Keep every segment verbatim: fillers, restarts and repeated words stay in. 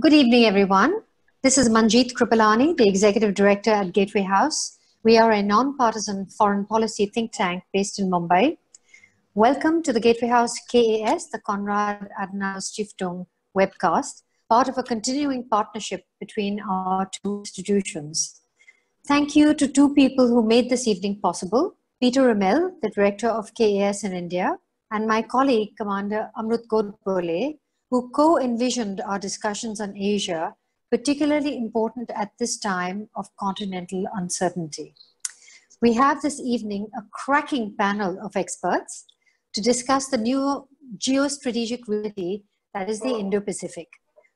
Good evening, everyone. This is Manjeet Kripalani, the Executive Director at Gateway House. We are a non-partisan foreign policy think tank based in Mumbai. Welcome to the Gateway House K A S, the Konrad Adenauer Stiftung webcast, part of a continuing partnership between our two institutions. Thank you to two people who made this evening possible, Peter Rimmele, the Director of K A S in India, and my colleague, Commander Amrut Godbole, who co-envisioned our discussions on Asia, particularly important at this time of continental uncertainty. We have this evening a cracking panel of experts to discuss the new geostrategic reality that is the Indo-Pacific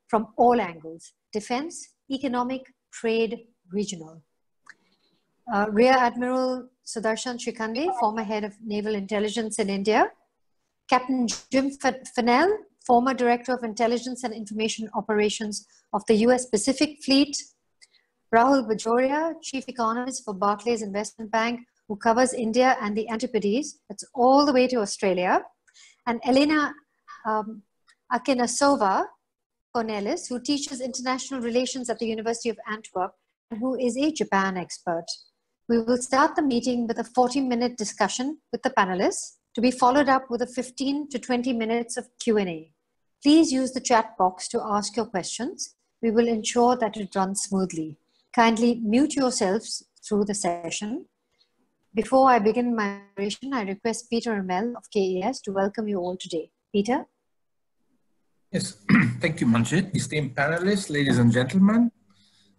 from all angles: defense, economic, trade, regional. Uh, Rear Admiral Sudarshan Shrikhande, former head of naval intelligence in India, Captain James E Fanell, former Director of Intelligence and Information Operations of the U S Pacific Fleet, Rahul Bajoria, Chief Economist for Barclays Investment Bank, who covers India and the Antipodes, that's all the way to Australia, and Elena um, Atanassova-Cornelis, who teaches international relations at the University of Antwerp and who is a Japan expert. We will start the meeting with a forty minute discussion with the panelists, to be followed up with a fifteen to twenty minutes of Q and A. Please use the chat box to ask your questions. We will ensure that it runs smoothly. Kindly mute yourselves through the session. Before I begin my narration, I request Peter Rimmele of K A S to welcome you all today. Peter? Yes, thank you, Manjeet. Esteemed panelists, ladies and gentlemen,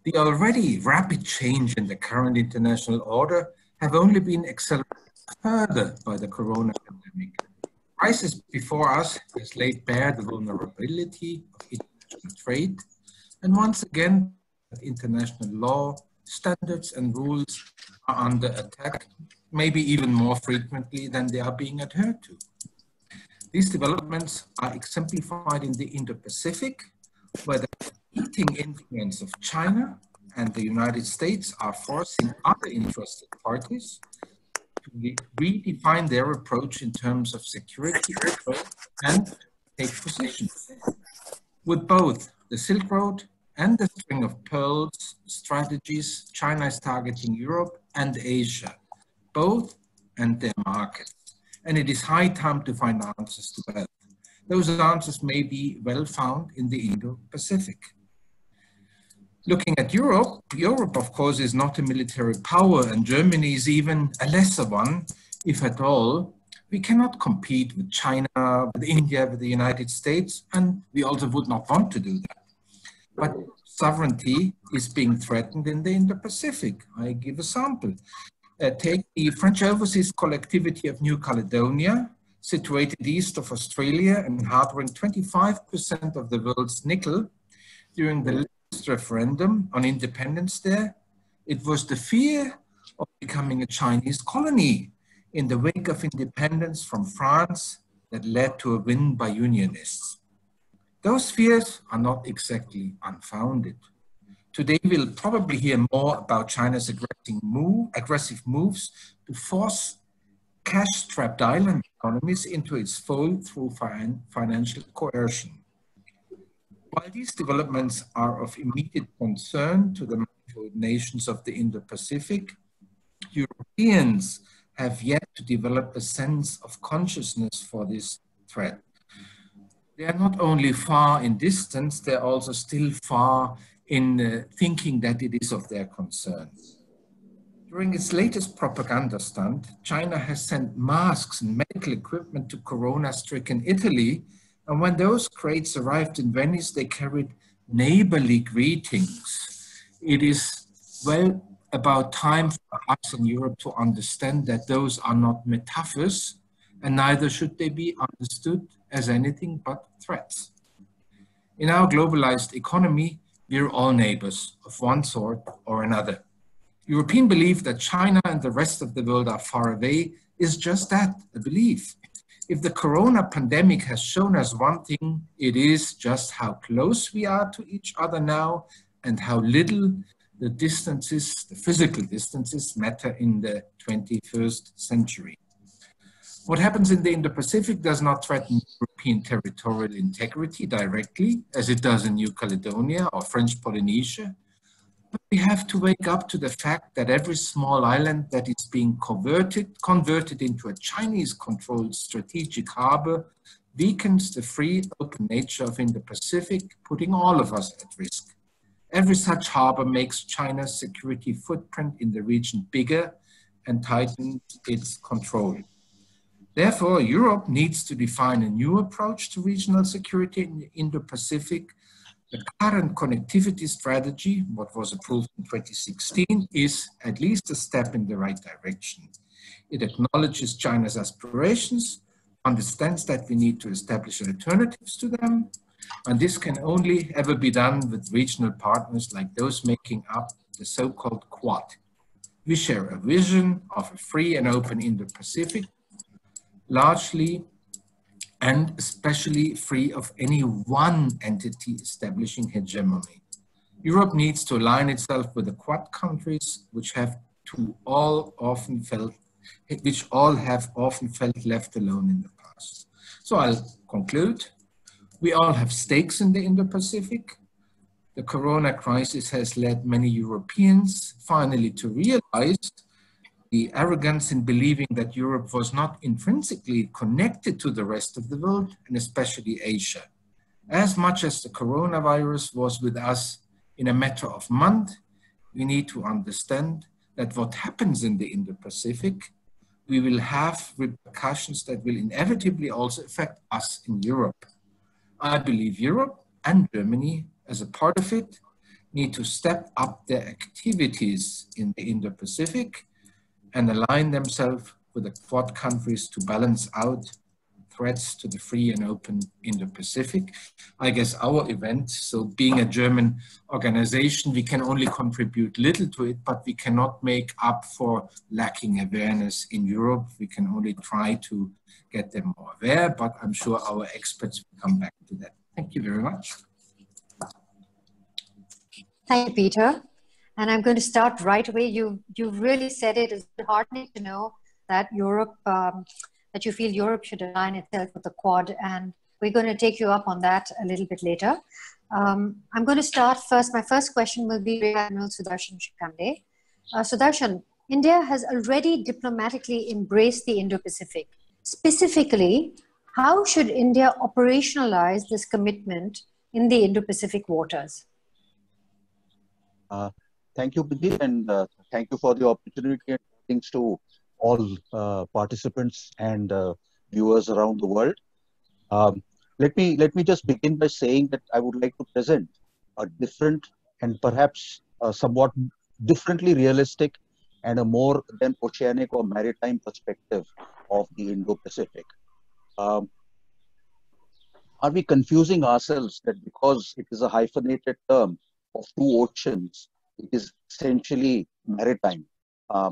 the already rapid change in the current international order have only been accelerated further by the corona pandemic. The crisis before us has laid bare the vulnerability of international trade, and once again, international law, standards and rules are under attack, maybe even more frequently than they are being adhered to. These developments are exemplified in the Indo-Pacific, where the competing influence of China and the United States are forcing other interested parties redefine their approach in terms of security and take positions. With both the Silk Road and the String of Pearls strategies, China is targeting Europe and Asia, both and their markets. And it is high time to find answers to both. Those answers may be well found in the Indo-Pacific. Looking at Europe, Europe, of course, is not a military power, and Germany is even a lesser one, if at all. We cannot compete with China, with India, with the United States, and we also would not want to do that. But sovereignty is being threatened in the Indo-Pacific. I give a sample. Uh, take the French Overseas Collectivity of New Caledonia, situated east of Australia and harboring twenty-five percent of the world's nickel. During the referendum on independence there, it was the fear of becoming a Chinese colony in the wake of independence from France that led to a win by unionists. Those fears are not exactly unfounded. Today we'll probably hear more about China's aggressive moves to force cash-strapped island economies into its fold through financial coercion. While these developments are of immediate concern to the nations of the Indo-Pacific, Europeans have yet to develop a sense of consciousness for this threat. They are not only far in distance, they are also still far in uh, thinking that it is of their concern. During its latest propaganda stunt, China has sent masks and medical equipment to corona-stricken Italy, and when those crates arrived in Venice, they carried neighborly greetings. It is well about time for us in Europe to understand that those are not metaphors, and neither should they be understood as anything but threats. In our globalized economy, we're all neighbors of one sort or another. European belief that China and the rest of the world are far away is just that, a belief. If the corona pandemic has shown us one thing, it is just how close we are to each other now and how little the distances, the physical distances, matter in the twenty-first century. What happens in the Indo-Pacific does not threaten European territorial integrity directly, as it does in New Caledonia or French Polynesia. But we have to wake up to the fact that every small island that is being converted, converted into a Chinese-controlled strategic harbor weakens the free, open nature of Indo-Pacific, putting all of us at risk. Every such harbor makes China's security footprint in the region bigger and tightens its control. Therefore, Europe needs to define a new approach to regional security in the Indo-Pacific. The current connectivity strategy, what was approved in twenty sixteen, is at least a step in the right direction. It acknowledges China's aspirations, understands that we need to establish alternatives to them, and this can only ever be done with regional partners like those making up the so-called Quad. We share a vision of a free and open Indo-Pacific, largely and especially free of any one entity establishing hegemony. Europe needs to align itself with the Quad countries, which have to all often felt, which all have often felt left alone in the past. So I'll conclude. We all have stakes in the Indo-Pacific. The corona crisis has led many Europeans finally to realize the arrogance in believing that Europe was not intrinsically connected to the rest of the world, and especially Asia. As much as the coronavirus was with us in a matter of months, we need to understand that what happens in the Indo-Pacific, we will have repercussions that will inevitably also affect us in Europe. I believe Europe and Germany, as a part of it, need to step up their activities in the Indo-Pacific and align themselves with the Quad countries to balance out threats to the free and open Indo-Pacific. I guess our event, so being a German organization, we can only contribute little to it, but we cannot make up for lacking awareness in Europe. We can only try to get them more aware, but I'm sure our experts will come back to that. Thank you very much. Thank you, Peter. And I'm going to start right away. You, you've really said it. It's heartening to know that Europe, um, that you feel Europe should align itself with the Quad. And we're going to take you up on that a little bit later. Um, I'm going to start first. My first question will be Rear Admiral Sudarshan Shrikhande. Uh, Sudarshan, India has already diplomatically embraced the Indo-Pacific. Specifically, how should India operationalize this commitment in the Indo-Pacific waters? Uh, Thank you, Bidhi, and uh, thank you for the opportunity, and thanks to all uh, participants and uh, viewers around the world. Um, let me let me just begin by saying that I would like to present a different and perhaps uh, somewhat differently realistic and a more than oceanic or maritime perspective of the Indo-Pacific. Um, are we confusing ourselves that because it is a hyphenated term of two oceans, it is essentially maritime? Um,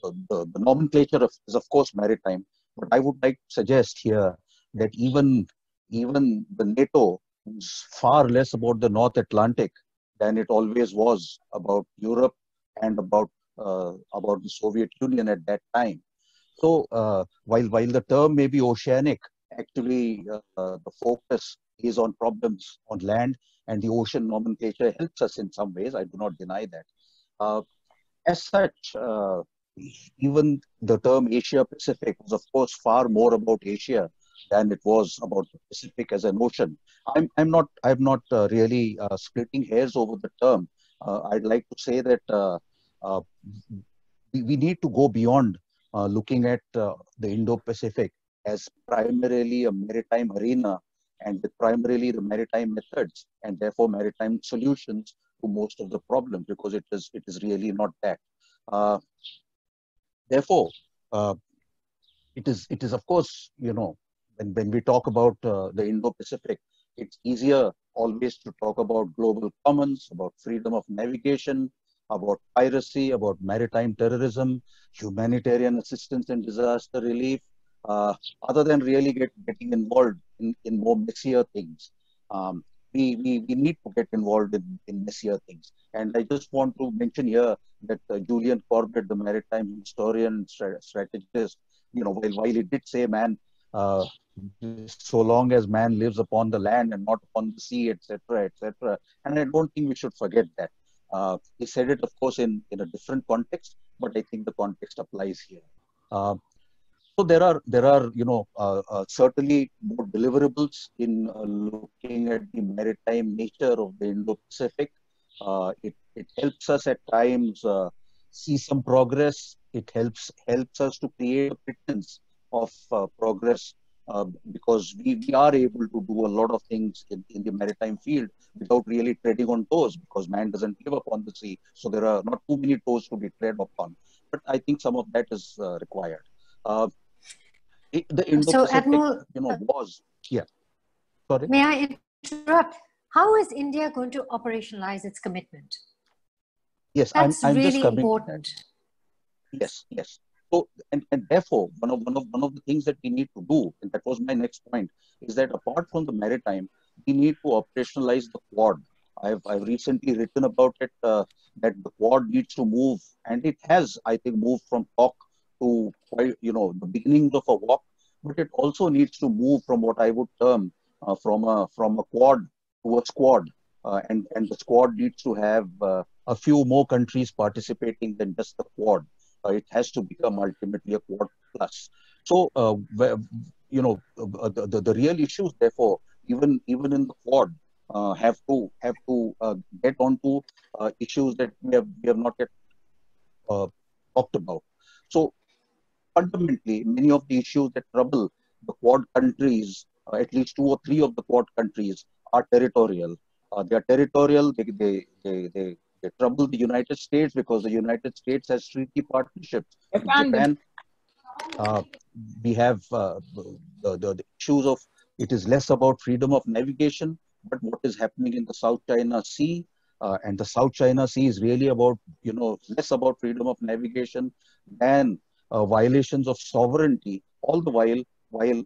the, the, the nomenclature is, of course, maritime, but I would like to suggest here that even, even the NATO is far less about the North Atlantic than it always was about Europe and about, uh, about the Soviet Union at that time. So uh, while, while the term may be oceanic, actually uh, the focus is on problems on land, and the ocean nomenclature helps us in some ways. I do not deny that. Uh, as such, uh, even the term Asia-Pacific was, of course, far more about Asia than it was about the Pacific as an ocean. I'm, I'm not, I'm not uh, really uh, splitting hairs over the term. Uh, I'd like to say that uh, uh, we, we need to go beyond uh, looking at uh, the Indo-Pacific as primarily a maritime arena and with primarily the maritime methods and therefore maritime solutions to most of the problems, because it is, it is really not that. Uh, therefore, uh, it is, it is of course, you know, when, when we talk about uh, the Indo-Pacific, it's easier always to talk about global commons, about freedom of navigation, about piracy, about maritime terrorism, humanitarian assistance and disaster relief, Uh, other than really get, getting involved in, in more messier things. Um, we, we, we need to get involved in, in messier things. And I just want to mention here that uh, Julian Corbett, the maritime historian, strategist, you know, while, while it did say man, uh, so long as man lives upon the land and not upon the sea, et cetera, et cetera. And I don't think we should forget that. Uh, he said it, of course, in, in a different context, but I think the context applies here. Uh, so there are, there are, you know, uh, uh, certainly more deliverables in uh, looking at the maritime nature of the Indo-Pacific. Uh, it, it helps us at times uh, see some progress. It helps, helps us to create a pretense of uh, progress uh, because we, we are able to do a lot of things in, in the maritime field without really treading on toes, because man doesn't live upon the sea. So there are not too many toes to be tread upon. But I think some of that is uh, required. Uh, the Indo-Pacific, so Admiral, you know, was here. Sorry? May I interrupt? How is India going to operationalize its commitment? Yes, that's I'm, I'm really just coming, important. Yes, yes. So, and, and therefore, one of, one, of, one of the things that we need to do, and that was my next point, is that apart from the maritime, we need to operationalize the Quad. I've, I've recently written about it, uh, that the Quad needs to move, and it has, I think, moved from talk to, quite, you know, the beginnings of a walk, but it also needs to move from what I would term uh, from, a, from a Quad to a Squad, uh, and, and the Squad needs to have uh, a few more countries participating than just the Quad. Uh, it has to become ultimately a Quad plus. So, uh, you know, uh, the, the real issues, therefore, even, even in the Quad, uh, have to, have to uh, get onto uh, issues that we have, we have not yet uh, talked about. So, fundamentally, many of the issues that trouble the Quad countries, uh, at least two or three of the Quad countries, are territorial. Uh, they are territorial, they, they, they, they, they trouble the United States because the United States has treaty partnerships with Japan. Uh, we have uh, the, the, the issues of, it is less about freedom of navigation, but what is happening in the South China Sea, uh, and the South China Sea is really about, you know, less about freedom of navigation than uh, violations of sovereignty, all the while, while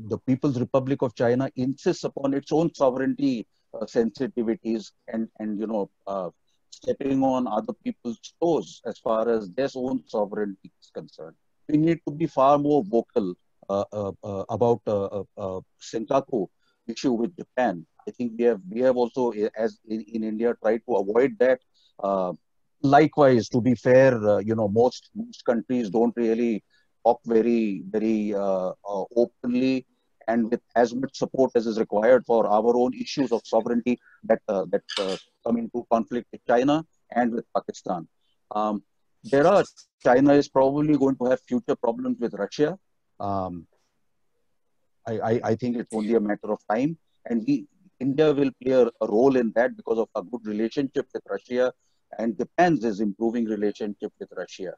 the People's Republic of China insists upon its own sovereignty uh, sensitivities and, and you know, uh, stepping on other people's toes as far as their own sovereignty is concerned. We need to be far more vocal uh, uh, uh, about uh, uh, Senkaku issue with Japan. I think we have, we have also, as in, in India, tried to avoid that. Uh, likewise, to be fair, uh, you know, most, most countries don't really talk very, very uh, uh, openly and with as much support as is required for our own issues of sovereignty that, uh, that uh, come into conflict with China and with Pakistan. Um, there are, China is probably going to have future problems with Russia. Um, I, I, I think it's only a matter of time. And we, India will play a, a role in that because of our good relationship with Russia and Japan's is improving relationship with Russia.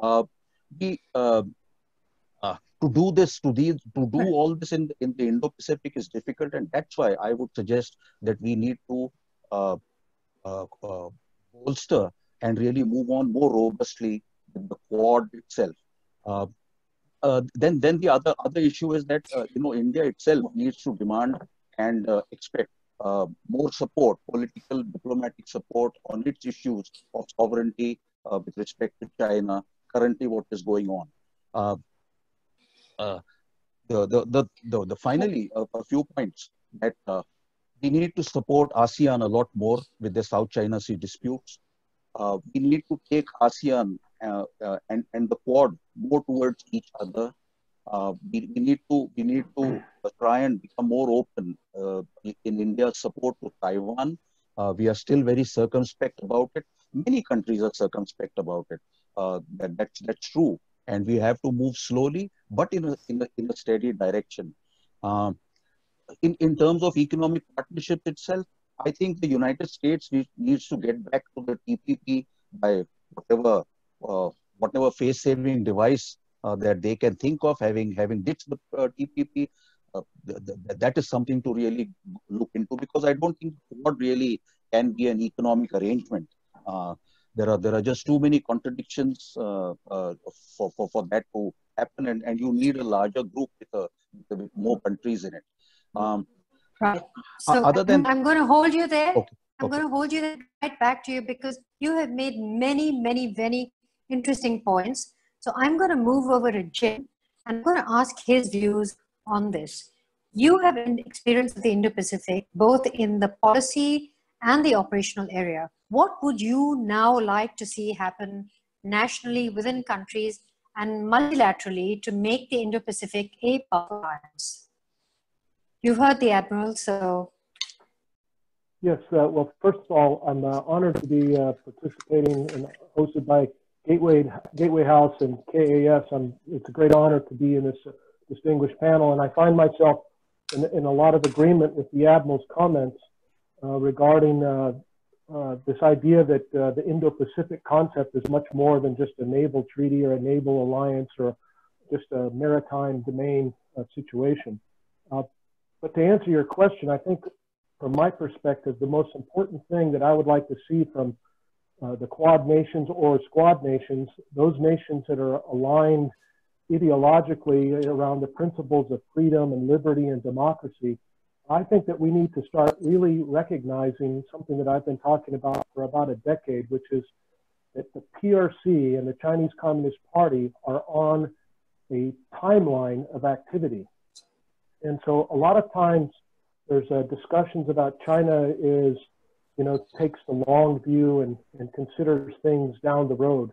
Uh, we, uh, Uh, to do this, to, these, to do all this in, in the Indo-Pacific is difficult, and that's why I would suggest that we need to uh, uh, uh, bolster and really move on more robustly in the Quad itself. Uh, uh, then, then the other other issue is that uh, you know, India itself needs to demand and uh, expect uh, more support, political, diplomatic support on its issues of sovereignty uh, with respect to China. Currently, what is going on? Uh, Uh, the, the, the, the, the finally, uh, a few points that uh, we need to support ASEAN a lot more with the South China Sea disputes. Uh, we need to take ASEAN uh, uh, and, and the Quad more towards each other. Uh, we, we need to, we need to try and become more open uh, in India's support to Taiwan. Uh, we are still very circumspect about it. Many countries are circumspect about it. Uh, that, that's, that's true. And we have to move slowly, but in a, in a, in a steady direction. Um, in, in terms of economic partnership itself, I think the United States needs, needs to get back to the T P P by whatever, uh, whatever face-saving device uh, that they can think of, having, having ditched the uh, T P P. Uh, th th that is something to really look into, because I don't think what really can be an economic arrangement. Uh, There are, there are just too many contradictions uh, uh, for, for, for that to happen, and, and you need a larger group with, a, with more countries in it. Um, right. So other than, I'm going to hold you there. Okay. I'm okay. going to hold you there, right back to you, because you have made many, many, very interesting points. So I'm going to move over to Jim And I'm going to ask his views on this. You have an experience with the Indo-Pacific, both in the policy and the operational area. What would you now like to see happen nationally within countries and multilaterally to make the Indo-Pacific a power alliance? You've heard the Admiral, so. Yes, uh, well, first of all, I'm uh, honored to be uh, participating and hosted by Gateway, Gateway House and K A S. I'm, it's a great honor to be in this uh, distinguished panel, and I find myself in, in a lot of agreement with the Admiral's comments uh, regarding uh, uh, this idea that uh, the Indo-Pacific concept is much more than just a naval treaty or a naval alliance or just a maritime domain uh, situation. Uh, but to answer your question, I think from my perspective, the most important thing that I would like to see from uh, the Quad nations or Squad nations, those nations that are aligned ideologically around the principles of freedom and liberty and democracy, I think that we need to start really recognizing something that I've been talking about for about a decade, which is that the P R C and the Chinese Communist Party are on a timeline of activity. And so a lot of times, there's uh, discussions about China is, you know, takes the long view and, and considers things down the road,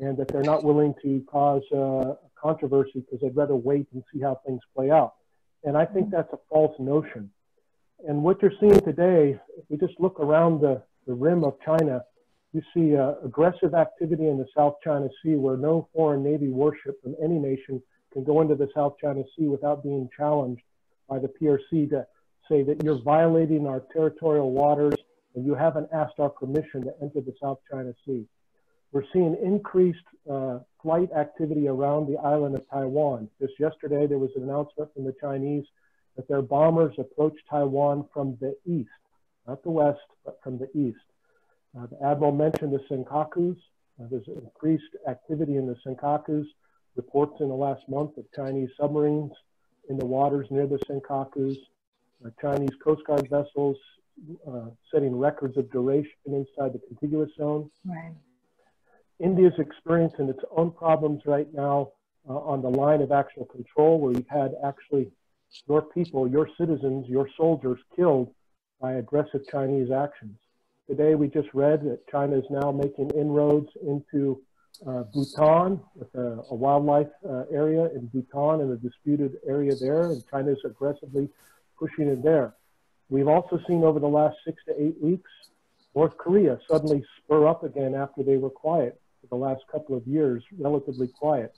and that they're not willing to cause uh, controversy because they'd rather wait and see how things play out. And I think that's a false notion. And what you're seeing today, if we just look around the, the rim of China, you see uh, aggressive activity in the South China Sea where no foreign Navy warship from any nation can go into the South China Sea without being challenged by the P R C to say that you're violating our territorial waters and you haven't asked our permission to enter the South China Sea. We're seeing increased uh, flight activity around the island of Taiwan. Just yesterday, there was an announcement from the Chinese that their bombers approached Taiwan from the east, not the west, but from the east. Uh, the Admiral mentioned the Senkakus. Uh, there's increased activity in the Senkakus. Reports in the last month of Chinese submarines in the waters near the Senkakus. Chinese Coast Guard vessels uh, setting records of duration inside the contiguous zone. Right. India's experiencing its own problems right now uh, on the line of actual control, where you've had actually your people, your citizens, your soldiers killed by aggressive Chinese actions. Today we just read that China is now making inroads into uh, Bhutan with a, a wildlife uh, area in Bhutan and a disputed area there, and China is aggressively pushing it there. We've also seen over the last six to eight weeks, North Korea suddenly spur up again after they were quiet for the last couple of years, relatively quiet.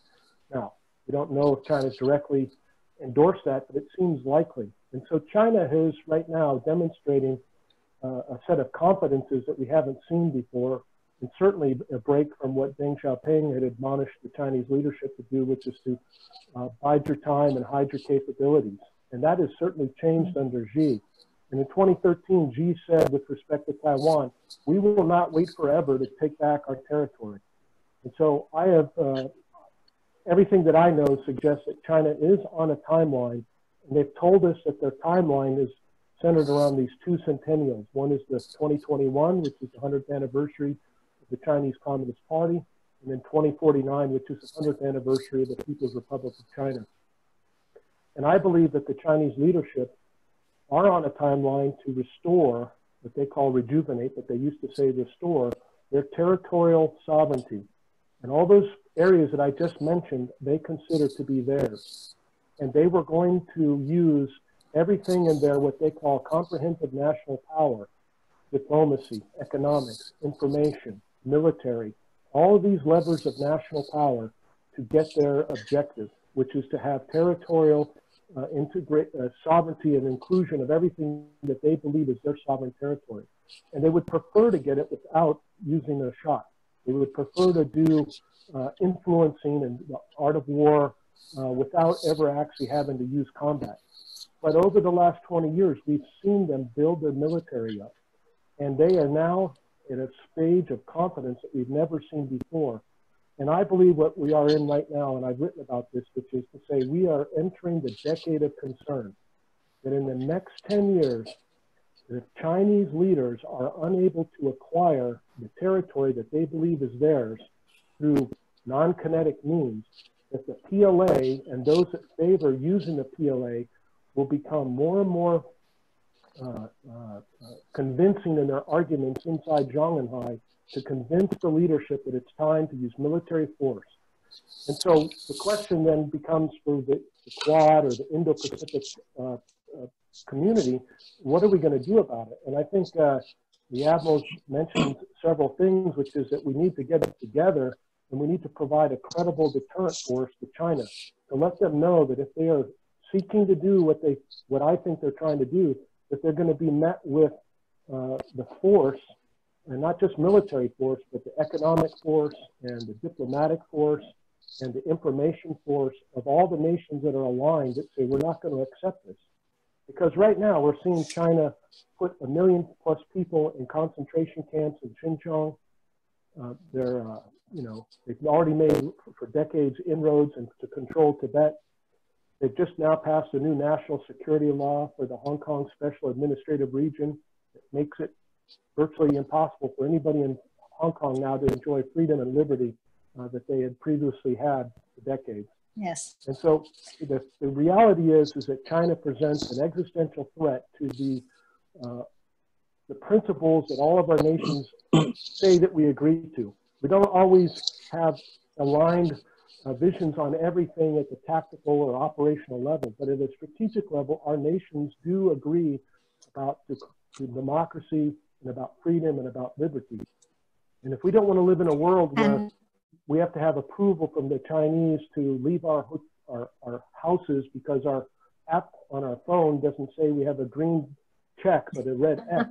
Now, we don't know if China's directly endorsed that, but it seems likely. And so China is right now demonstrating uh, a set of competences that we haven't seen before, and certainly a break from what Deng Xiaoping had admonished the Chinese leadership to do, which is to uh, bide your time and hide your capabilities. And that has certainly changed under Xi. And in twenty thirteen, Xi said with respect to Taiwan, we will not wait forever to take back our territory. And so I have, uh, everything that I know suggests that China is on a timeline, and they've told us that their timeline is centered around these two centennials. One is the twenty twenty-one, which is the hundredth anniversary of the Chinese Communist Party, and then twenty forty-nine, which is the hundredth anniversary of the People's Republic of China. And I believe that the Chinese leadership are on a timeline to restore, what they call rejuvenate, but they used to say restore, their territorial sovereignty. And all those areas that I just mentioned, they consider to be theirs. And they were going to use everything in their, what they call comprehensive national power, diplomacy, economics, information, military, all of these levers of national power to get their objective, which is to have territorial Uh, integrate uh, sovereignty and inclusion of everything that they believe is their sovereign territory. And they would prefer to get it without using a shot. They would prefer to do uh, influencing and the art of war uh, without ever actually having to use combat. But over the last twenty years, we've seen them build their military up. And they are now at a stage of confidence that we've never seen before. And I believe what we are in right now, and I've written about this, which is to say we are entering the decade of concern, that in the next ten years, if Chinese leaders are unable to acquire the territory that they believe is theirs through non-kinetic means, that the P L A and those that favor using the P L A will become more and more uh, uh, convincing in their arguments inside Zhongnanhai to convince the leadership that it's time to use military force. And so the question then becomes for the, the Quad or the Indo-Pacific uh, uh, community, what are we going to do about it? And I think uh, the Admiral mentioned several things, which is that we need to get it together and we need to provide a credible deterrent force to China to let them know that if they are seeking to do what they, what I think they're trying to do, that they're going to be met with uh, the force, and not just military force, but the economic force and the diplomatic force and the information force of all the nations that are aligned that say, we're not going to accept this. Because right now we're seeing China put a million plus people in concentration camps in Xinjiang. Uh, they're, uh, you know, they've already made for decades inroads and to control Tibet. They've just now passed a new national security law for the Hong Kong Special Administrative Region that makes it virtually impossible for anybody in Hong Kong now to enjoy freedom and liberty uh, that they had previously had for decades. Yes. And so the, the reality is, is that China presents an existential threat to the, uh, the principles that all of our nations say that we agree to. We don't always have aligned uh, visions on everything at the tactical or operational level, but at a strategic level, our nations do agree about the, the democracy and about freedom and about liberty. And if we don't want to live in a world where um, we have to have approval from the Chinese to leave our, our, our houses because our app on our phone doesn't say we have a green check, but a red X.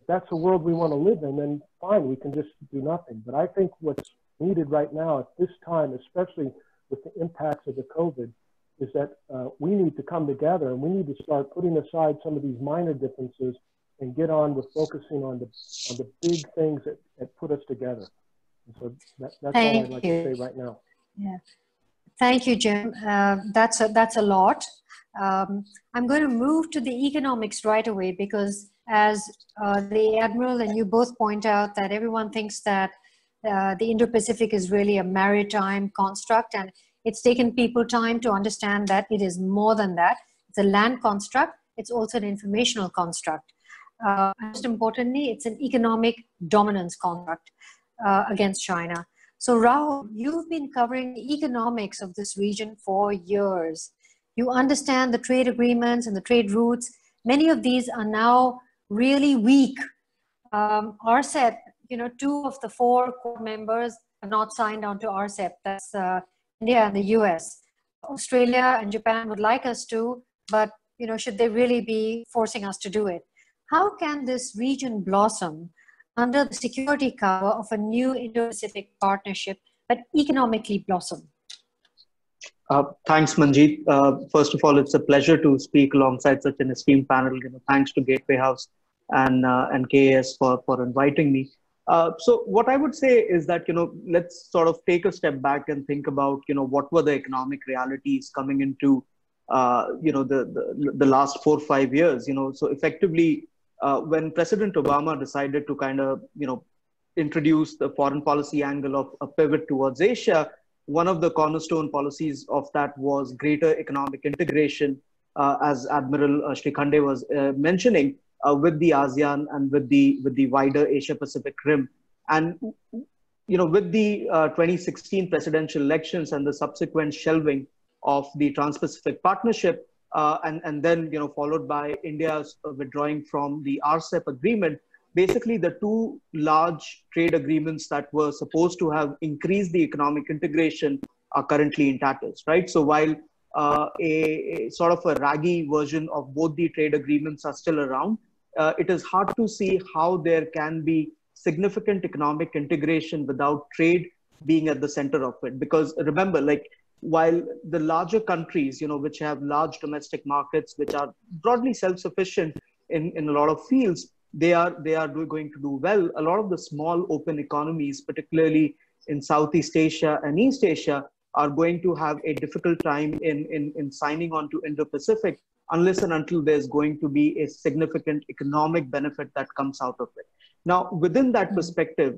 If that's the world we want to live in, then fine, we can just do nothing. But I think what's needed right now at this time, especially with the impacts of the COVID, is that uh, we need to come together and we need to start putting aside some of these minor differences and get on with focusing on the, on the big things that, that put us together. And so that, that's all I'd like to say right now. Yeah. Thank you, Jim. Uh, that's, a, that's a lot. Um, I'm going to move to the economics right away because as uh, the Admiral and you both point out that everyone thinks that uh, the Indo-Pacific is really a maritime construct, and it's taken people time to understand that it is more than that. It's a land construct. It's also an informational construct. Uh, most importantly, it's an economic dominance contract uh, against China. So Rahul, you've been covering the economics of this region for years. You understand the trade agreements and the trade routes. Many of these are now really weak. Um, R C E P, you know, two of the four core members are not signed on to R C E P. That's uh, India and the U S. Australia and Japan would like us to, but, you know, should they really be forcing us to do it? How can this region blossom under the security cover of a new Indo-Pacific partnership, but economically blossom? Uh, thanks, Manjeet. Uh, first of all, it's a pleasure to speak alongside such an esteemed panel. You know, thanks to Gateway House and uh, and K A S for for inviting me. Uh, so, what I would say is that you know, let's sort of take a step back and think about you know what were the economic realities coming into uh, you know the, the the last four or five years. You know, so effectively. Uh, when President Obama decided to kind of, you know, introduce the foreign policy angle of a pivot towards Asia, one of the cornerstone policies of that was greater economic integration, uh, as Admiral uh, Srikhande was uh, mentioning, uh, with the ASEAN and with the with the wider Asia-Pacific Rim. And, you know, with the uh, twenty sixteen presidential elections and the subsequent shelving of the Trans-Pacific Partnership, Uh, and, and then, you know, followed by India's withdrawing from the R C E P agreement, basically the two large trade agreements that were supposed to have increased the economic integration are currently in tatters, right? So while uh, a, a sort of a raggy version of both the trade agreements are still around, uh, it is hard to see how there can be significant economic integration without trade being at the center of it. Because remember, like, while the larger countries, you know, which have large domestic markets, which are broadly self-sufficient in, in a lot of fields, they are, they are do, going to do well. A lot of the small open economies, particularly in Southeast Asia and East Asia, are going to have a difficult time in, in, in signing on to Indo-Pacific unless and until there's going to be a significant economic benefit that comes out of it. Now, within that perspective,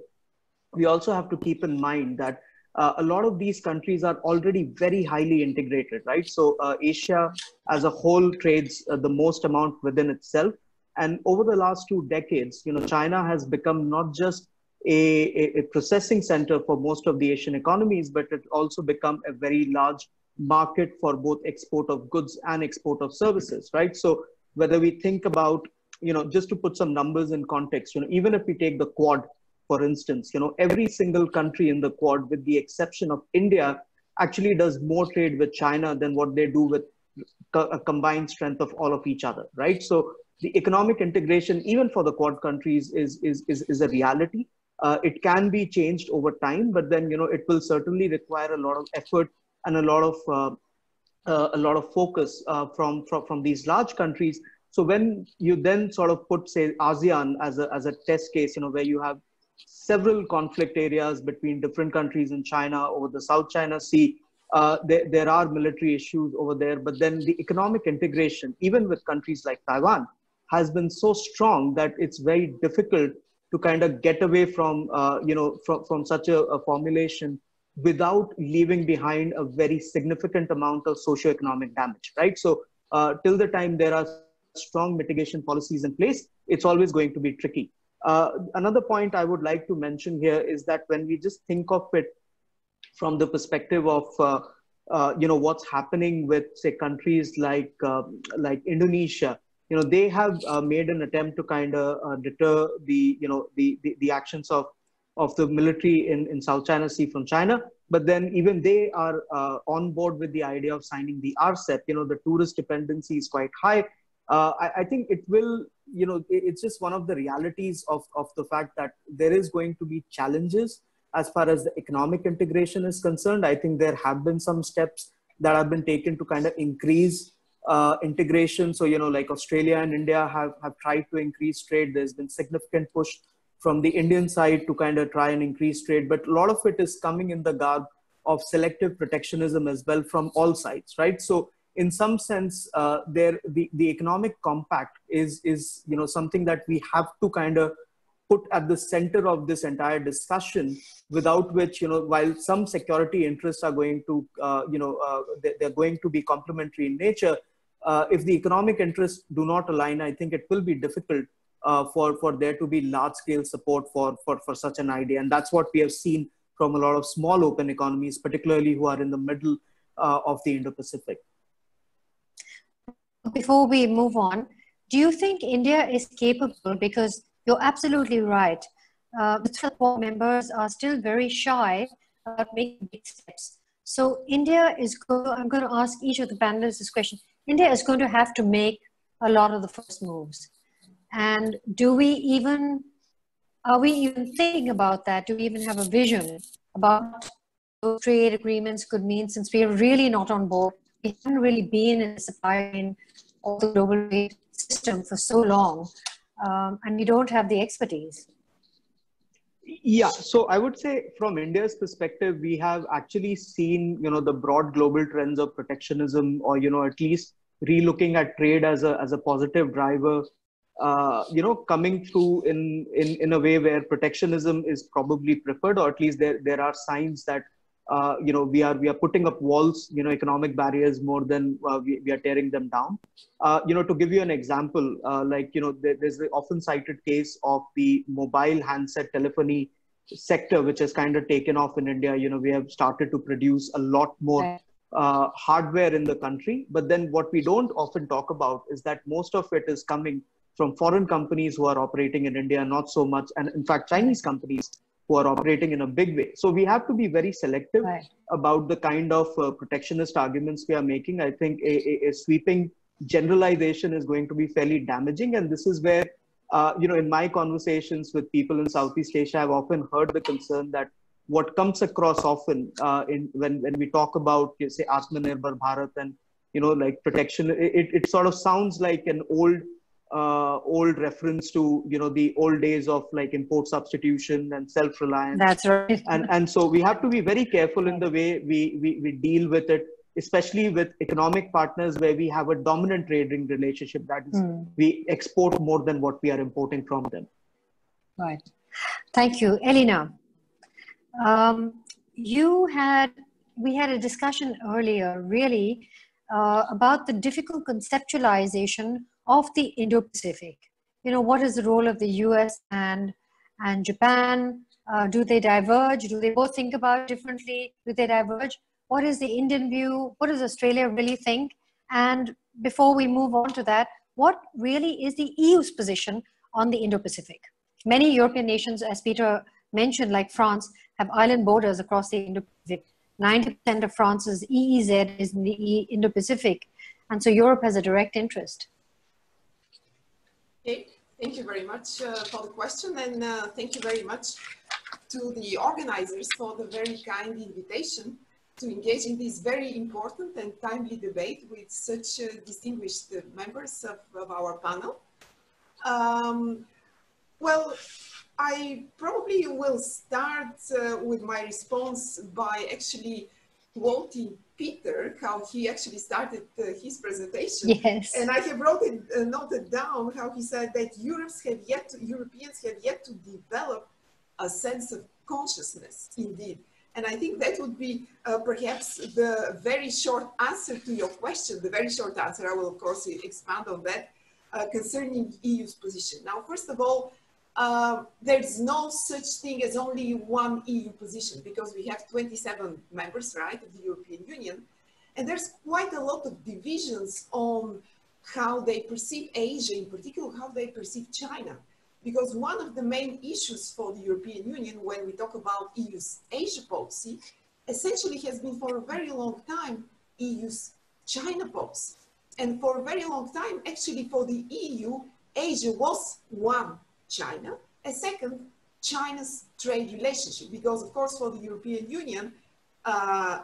we also have to keep in mind that uh, a lot of these countries are already very highly integrated, right? So uh, Asia as a whole trades uh, the most amount within itself. And over the last two decades, you know, China has become not just a, a processing center for most of the Asian economies, but it's also become a very large market for both export of goods and export of services, right? So whether we think about, you know, just to put some numbers in context, you know, even if we take the Quad, for instance, you know, every single country in the Quad, with the exception of India, actually does more trade with China than what they do with a combined strength of all of each other, right? So the economic integration, even for the Quad countries, is, is, is, is a reality. Uh, it can be changed over time, but then, you know, it will certainly require a lot of effort and a lot of, uh, uh, a lot of focus uh, from, from, from these large countries. So when you then sort of put, say, ASEAN as a, as a test case, you know, where you have several conflict areas between different countries in China over the South China Sea, uh, there, there are military issues over there, but then the economic integration, even with countries like Taiwan, has been so strong that it's very difficult to kind of get away from, uh, you know, from, from such a, a formulation without leaving behind a very significant amount of socioeconomic damage, right? So uh, till the time there are strong mitigation policies in place, it's always going to be tricky. Uh, another point I would like to mention here is that when we just think of it from the perspective of, uh, uh, you know, what's happening with, say, countries like, uh, like Indonesia, you know, they have uh, made an attempt to kind of uh, deter the, you know, the, the, the actions of, of the military in, in South China Sea from China. But then even they are uh, on board with the idea of signing the R C E P. You know, the tourist dependency is quite high. Uh, I, I think it will, you know, it, it's just one of the realities of, of the fact that there is going to be challenges as far as the economic integration is concerned. I think there have been some steps that have been taken to kind of increase Uh, integration. So, you know, like Australia and India have, have tried to increase trade. There's been significant push from the Indian side to kind of try and increase trade. But a lot of it is coming in the garb of selective protectionism as well from all sides, right? So in some sense, uh, there the, the economic compact is, is, you know, something that we have to kind of put at the center of this entire discussion, without which, you know, while some security interests are going to, uh, you know, uh, they, they're going to be complementary in nature, Uh, if the economic interests do not align, I think it will be difficult uh, for, for there to be large-scale support for, for, for such an idea. And that's what we have seen from a lot of small open economies, particularly who are in the middle uh, of the Indo-Pacific. Before we move on, do you think India is capable? Because you're absolutely right. Uh, the four members are still very shy about making big steps. So India is, go I'm going to ask each of the panelists this question. India is going to have to make a lot of the first moves. And do we even, are we even thinking about that? Do we even have a vision about what trade agreements could mean, since we are really not on board? We haven't really been in the supply chain or the global trade system for so long, um, and we don't have the expertise. Yeah, so I would say from India's perspective, we have actually seen, you know, the broad global trends of protectionism, or, you know, at least relooking at trade as a, as a positive driver, uh, you know, coming through in, in, in a way where protectionism is probably preferred, or at least there, there are signs that, uh, you know, we are, we are putting up walls, you know, economic barriers more than uh, we, we are tearing them down. Uh, you know, to give you an example, uh, like, you know, there, there's the often cited case of the mobile handset telephony sector, which has kind of taken off in India. You know, we have started to produce a lot more uh, hardware in the country. But then what we don't often talk about is that most of it is coming from foreign companies who are operating in India, not so much. And in fact, Chinese companies who are operating in a big way. So we have to be very selective right. about the kind of uh, protectionist arguments we are making. I think a, a, a sweeping generalization is going to be fairly damaging. And this is where, uh, you know, in my conversations with people in Southeast Asia, I've often heard the concern that what comes across often uh, in, when, when we talk about, you say, Atmanirbhar Bharat and, you know, like protection, it, it sort of sounds like an old, uh, old reference to, you know, the old days of like import substitution and self-reliance. That's right. And, and so we have to be very careful in the way we, we, we deal with it, especially with economic partners where we have a dominant trading relationship, that is, mm. we export more than what we are importing from them. Right. Thank you. Elena, um, you had, we had a discussion earlier, really, uh, about the difficult conceptualization of the Indo-Pacific. You know, what is the role of the U S and, and Japan? Uh, do they diverge? Do they both think about it differently? Do they diverge? What is the Indian view? What does Australia really think? And before we move on to that, what really is the E U's position on the Indo-Pacific? Many European nations, as Peter mentioned, like France, have island borders across the Indo-Pacific. ninety percent of France's E E Z is in the Indo-Pacific. And so Europe has a direct interest. Okay. Thank you very much uh, for the question. And uh, thank you very much to the organizers for the very kind invitation to engage in this very important and timely debate with such uh, distinguished uh, members of, of our panel. Um, well, I probably will start uh, with my response by actually quoting Peter, how he actually started uh, his presentation. Yes. And I have wrote it, uh, noted down how he said that Europeans have yet to, Europeans have yet to develop a sense of consciousness, indeed. And I think that would be uh, perhaps the very short answer to your question, the very short answer. I will, of course, expand on that uh, concerning E U's position. Now, first of all, uh, there's no such thing as only one E U position because we have twenty-seven members, right, of the European Union. And there's quite a lot of divisions on how they perceive Asia, in particular, how they perceive China. Because one of the main issues for the European Union when we talk about E U's Asia policy essentially has been for a very long time E U's China policy. And for a very long time, actually for the E U, Asia was one China, and second, China's trade relationship. Because of course for the European Union, uh,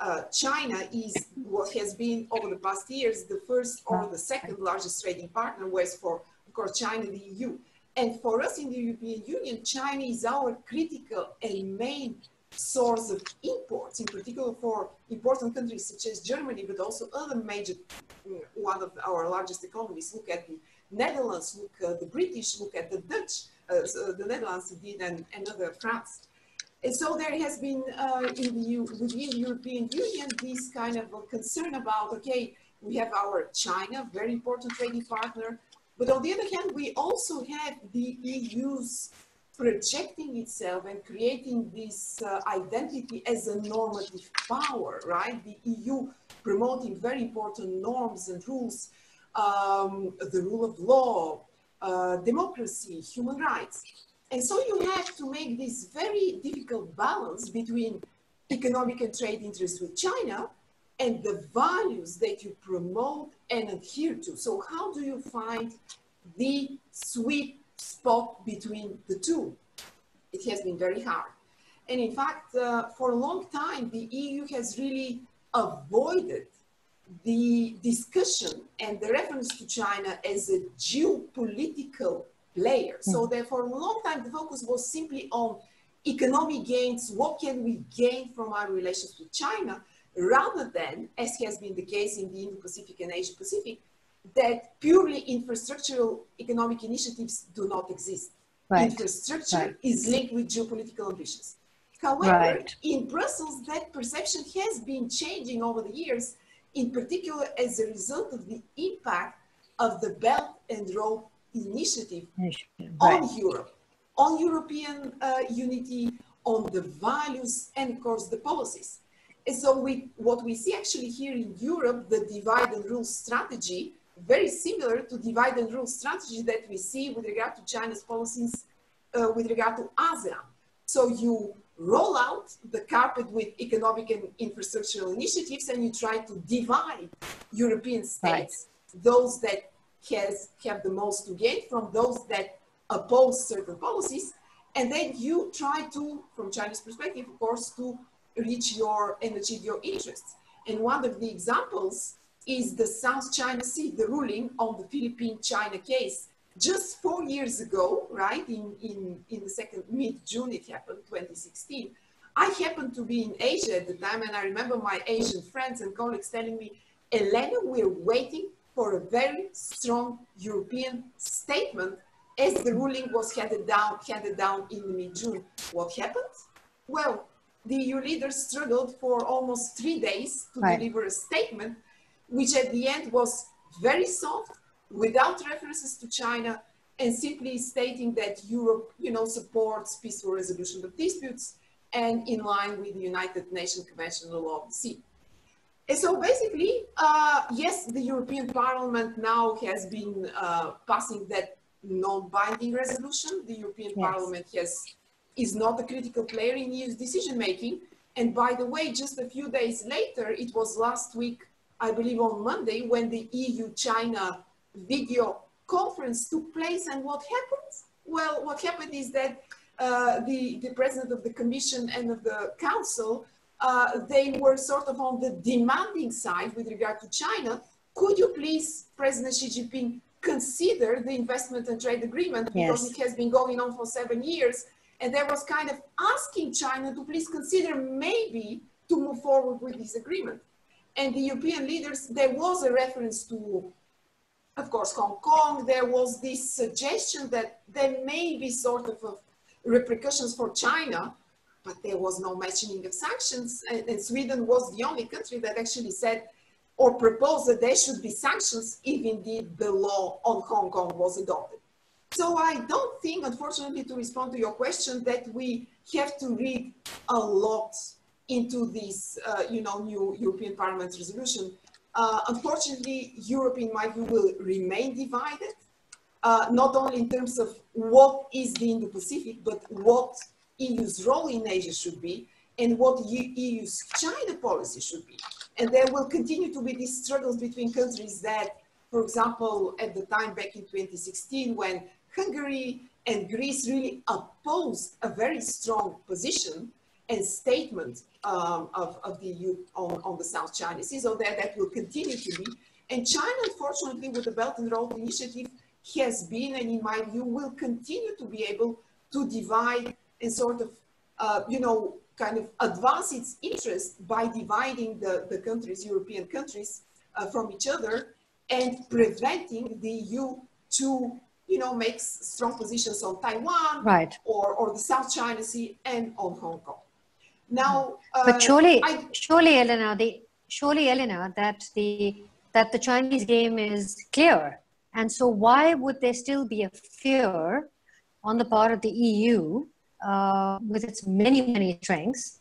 uh, China is what has been over the past years the first or the second largest trading partner, whereas for of course China the E U. And for us in the European Union, China is our critical and main source of imports, in particular for important countries such as Germany, but also other major, one of our largest economies. Look at the Netherlands, look at the British, look at the Dutch, uh, so the Netherlands indeed, and, and other France. And so there has been uh, in the U within the European Union this kind of a concern about, okay, we have our China, very important trading partner, but on the other hand, we also have the E U's projecting itself and creating this uh, identity as a normative power, right? The E U promoting very important norms and rules, um, the rule of law, uh, democracy, human rights. And so you have to make this very difficult balance between economic and trade interests with China and the values that you promote and adhere to. So how do you find the sweet spot between the two? It has been very hard. And in fact, uh, for a long time, the E U has really avoided the discussion and the reference to China as a geopolitical player. So there for a long time, the focus was simply on economic gains. What can we gain from our relations with China? Rather than, as has been the case in the Indo-Pacific and Asia-Pacific, that purely infrastructural economic initiatives do not exist. Right. Infrastructure right. is linked with geopolitical ambitions. However, right. in Brussels, that perception has been changing over the years, in particular as a result of the impact of the Belt and Road Initiative right. on Europe, on European uh, unity, on the values and, of course, the policies. And so we, what we see actually here in Europe, the divide and rule strategy, very similar to divide and rule strategy that we see with regard to China's policies uh, with regard to ASEAN. So you roll out the carpet with economic and infrastructural initiatives and you try to divide European states, right. those that has, have the most to gain from those that oppose certain policies. And then you try to, from China's perspective, of course, to reach your and achieve your interests. And one of the examples is the South China Sea, the ruling on the Philippine-China case just four years ago, right? In, in, in the second, mid-June it happened, twenty sixteen. I happened to be in Asia at the time and I remember my Asian friends and colleagues telling me, Elena, we're waiting for a very strong European statement as the ruling was handed down, handed down in mid-June. What happened? Well, the E U leaders struggled for almost three days to right. deliver a statement, which at the end was very soft, without references to China, and simply stating that Europe, you know, supports peaceful resolution of disputes and in line with the United Nations Convention on the Law of the Sea. And so basically, uh, yes, the European Parliament now has been uh, passing that non-binding resolution. The European yes. Parliament has, is not a critical player in E U's decision-making. And by the way, just a few days later, it was last week, I believe on Monday, when the E U-China video conference took place. And what happened? Well, what happened is that uh, the, the president of the Commission and of the Council, uh, they were sort of on the demanding side with regard to China. Could you please, President Xi Jinping, consider the investment and trade agreement, because yes. it has been going on for seven years. And there was kind of asking China to please consider maybe to move forward with this agreement. And the European leaders, there was a reference to, of course, Hong Kong. There was this suggestion that there may be sort of a repercussions for China, but there was no mentioning of sanctions. And, and Sweden was the only country that actually said or proposed that there should be sanctions if indeed the law on Hong Kong was adopted. So I don't think, unfortunately, to respond to your question, that we have to read a lot into this, uh, you know, new European Parliament resolution. Uh, unfortunately, Europe, in my view, will remain divided, uh, not only in terms of what is the Indo-Pacific, but what E U's role in Asia should be and what E U's China policy should be. And there will continue to be these struggles between countries that, for example, at the time back in twenty sixteen, when Hungary and Greece really opposed a very strong position and statement um, of, of the E U on, on the South China Sea. So that, that will continue to be. And China, unfortunately, with the Belt and Road Initiative, has been, and in my view, will continue to be able to divide and sort of, uh, you know, kind of advance its interest by dividing the, the countries, European countries, uh, from each other and preventing the E U to, you know, make strong positions on Taiwan right. or, or the South China Sea and on Hong Kong. Now, uh, but surely, I, surely, Elena, the surely, Elena, that the that the Chinese game is clear, and so why would there still be a fear on the part of the E U, uh, with its many many strengths,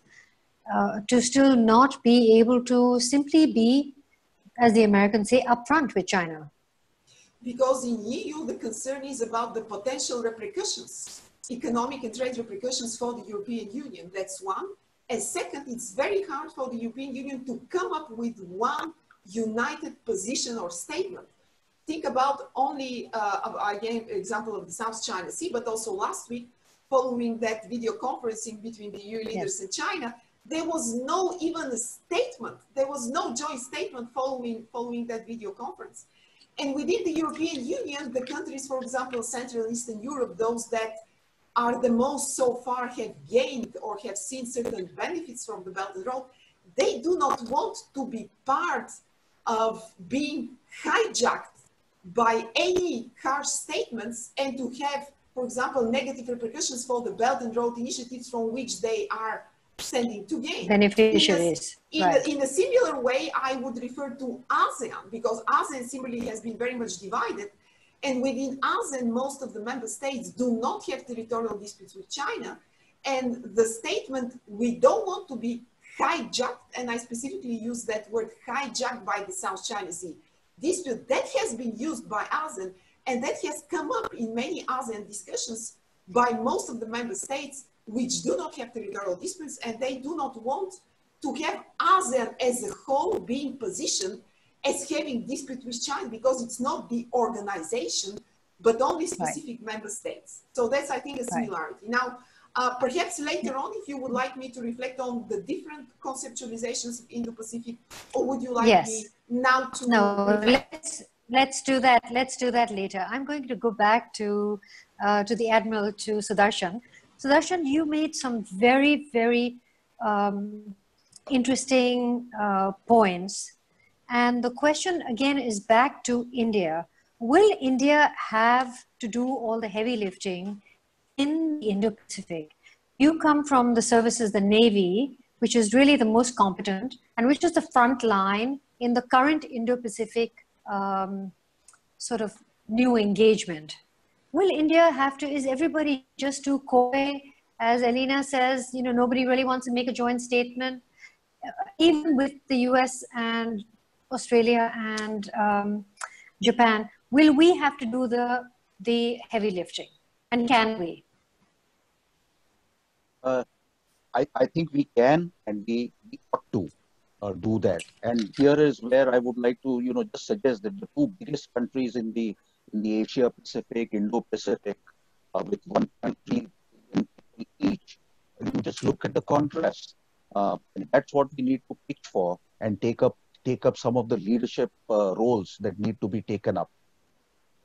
uh, to still not be able to simply be, as the Americans say, upfront with China? Because in E U, the concern is about the potential repercussions, economic and trade repercussions for the European Union. That's one. And second, it's very hard for the European Union to come up with one united position or statement. Think about only, uh, I gave an example of the South China Sea, but also last week, following that video conferencing between the E U leaders yes. and China, there was no even a statement. There was no joint statement following, following that video conference. And within the European Union, the countries, for example, Central and Eastern Europe, those that are the most so far have gained or have seen certain benefits from the Belt and Road, they do not want to be part of being hijacked by any harsh statements and to have, for example, negative repercussions for the Belt and Road initiatives from which they are sending to gain. Beneficiaries. In, right. in a similar way, I would refer to ASEAN, because ASEAN similarly has been very much divided. And within ASEAN, most of the member states do not have territorial disputes with China. And the statement, we don't want to be hijacked, and I specifically use that word, hijacked by the South China Sea dispute, that has been used by ASEAN, and that has come up in many ASEAN discussions by most of the member states which do not have territorial disputes, and they do not want to have ASEAN as a whole being positioned as having dispute with China, because it's not the organization, but only specific right. member states. So that's, I think, a similarity. Right. Now, uh, perhaps later on, if you would like me to reflect on the different conceptualizations of Indo-Pacific, or would you like yes. me now to... No, let's, let's do that. Let's do that later. I'm going to go back to, uh, to the Admiral, to Sudarshan. Sudarshan, you made some very, very um, interesting uh, points. And the question again is back to India. Will India have to do all the heavy lifting in the Indo-Pacific? You come from the services, the Navy, which is really the most competent and which is the front line in the current Indo-Pacific um, sort of new engagement. Will India have to, is everybody just too coy? As Elena says, you know, nobody really wants to make a joint statement, uh, even with the U S and Australia and um, Japan. Will we have to do the, the heavy lifting? And can we? Uh, I, I think we can, and we, we ought to uh, do that. And here is where I would like to, you know, just suggest that the two biggest countries in the in the Asia Pacific, Indo-Pacific, uh, with one country each, you just look at the contrast. Uh, and that's what we need to pitch for and take up take up some of the leadership uh, roles that need to be taken up.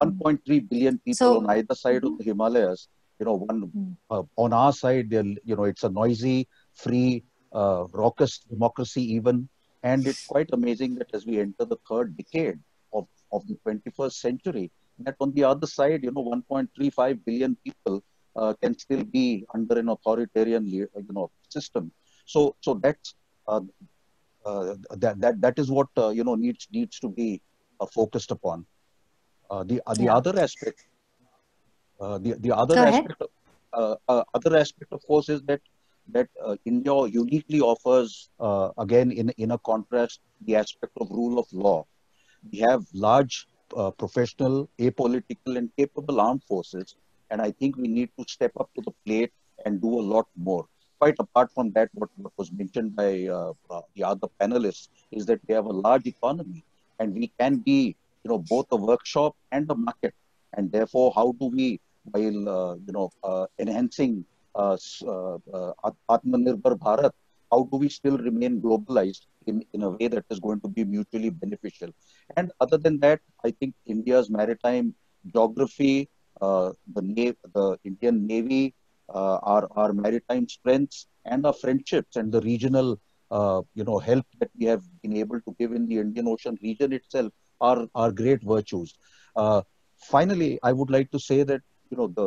one point three billion people so, on either side of the Himalayas. You know, one uh, on our side, you know, it's a noisy, free, uh, raucous democracy even. And it's quite amazing that as we enter the third decade of, of the twenty-first century, that on the other side, you know, one point three five billion people uh, can still be under an authoritarian, you know, system. So, so that's, uh, uh, that, that, that is what, uh, you know, needs, needs to be uh, focused upon. Uh, the, uh, the other aspect, Uh, the the other aspect, uh, uh, other aspect, of course, is that that uh, India uniquely offers uh, again in in a contrast the aspect of rule of law. We have large uh, professional, apolitical, and capable armed forces, and I think we need to step up to the plate and do a lot more. Quite apart from that, what, what was mentioned by uh, the other panelists is that we have a large economy, and we can be, you know, both a workshop and a market, and therefore, how do we, while uh, you know, uh, enhancing uh, uh, Atmanirbhar Bharat, how do we still remain globalized in, in a way that is going to be mutually beneficial? And other than that, I think India's maritime geography, uh, the, Navy, the Indian Navy, uh, our, our maritime strengths, and our friendships, and the regional uh, you know, help that we have been able to give in the Indian Ocean region itself are, are great virtues. Uh, Finally, I would like to say that, you know, the,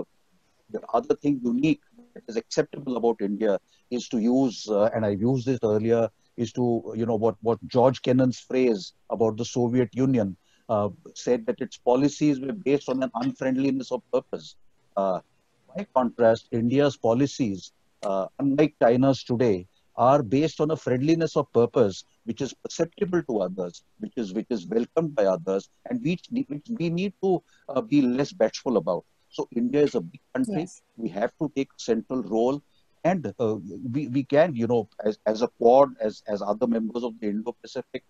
the other thing unique that is acceptable about India is to use, uh, and I used this earlier, is to, you know, what, what George Kennan's phrase about the Soviet Union uh, said, that its policies were based on an unfriendliness of purpose. Uh, by contrast, India's policies, uh, unlike China's today, are based on a friendliness of purpose, which is perceptible to others, which is which is welcomed by others, and which, which we need to uh, be less bashful about. So India is a big country. Yes. We have to take a central role, and uh, we, we can, you know, as, as a Quad, as, as other members of the Indo-Pacific,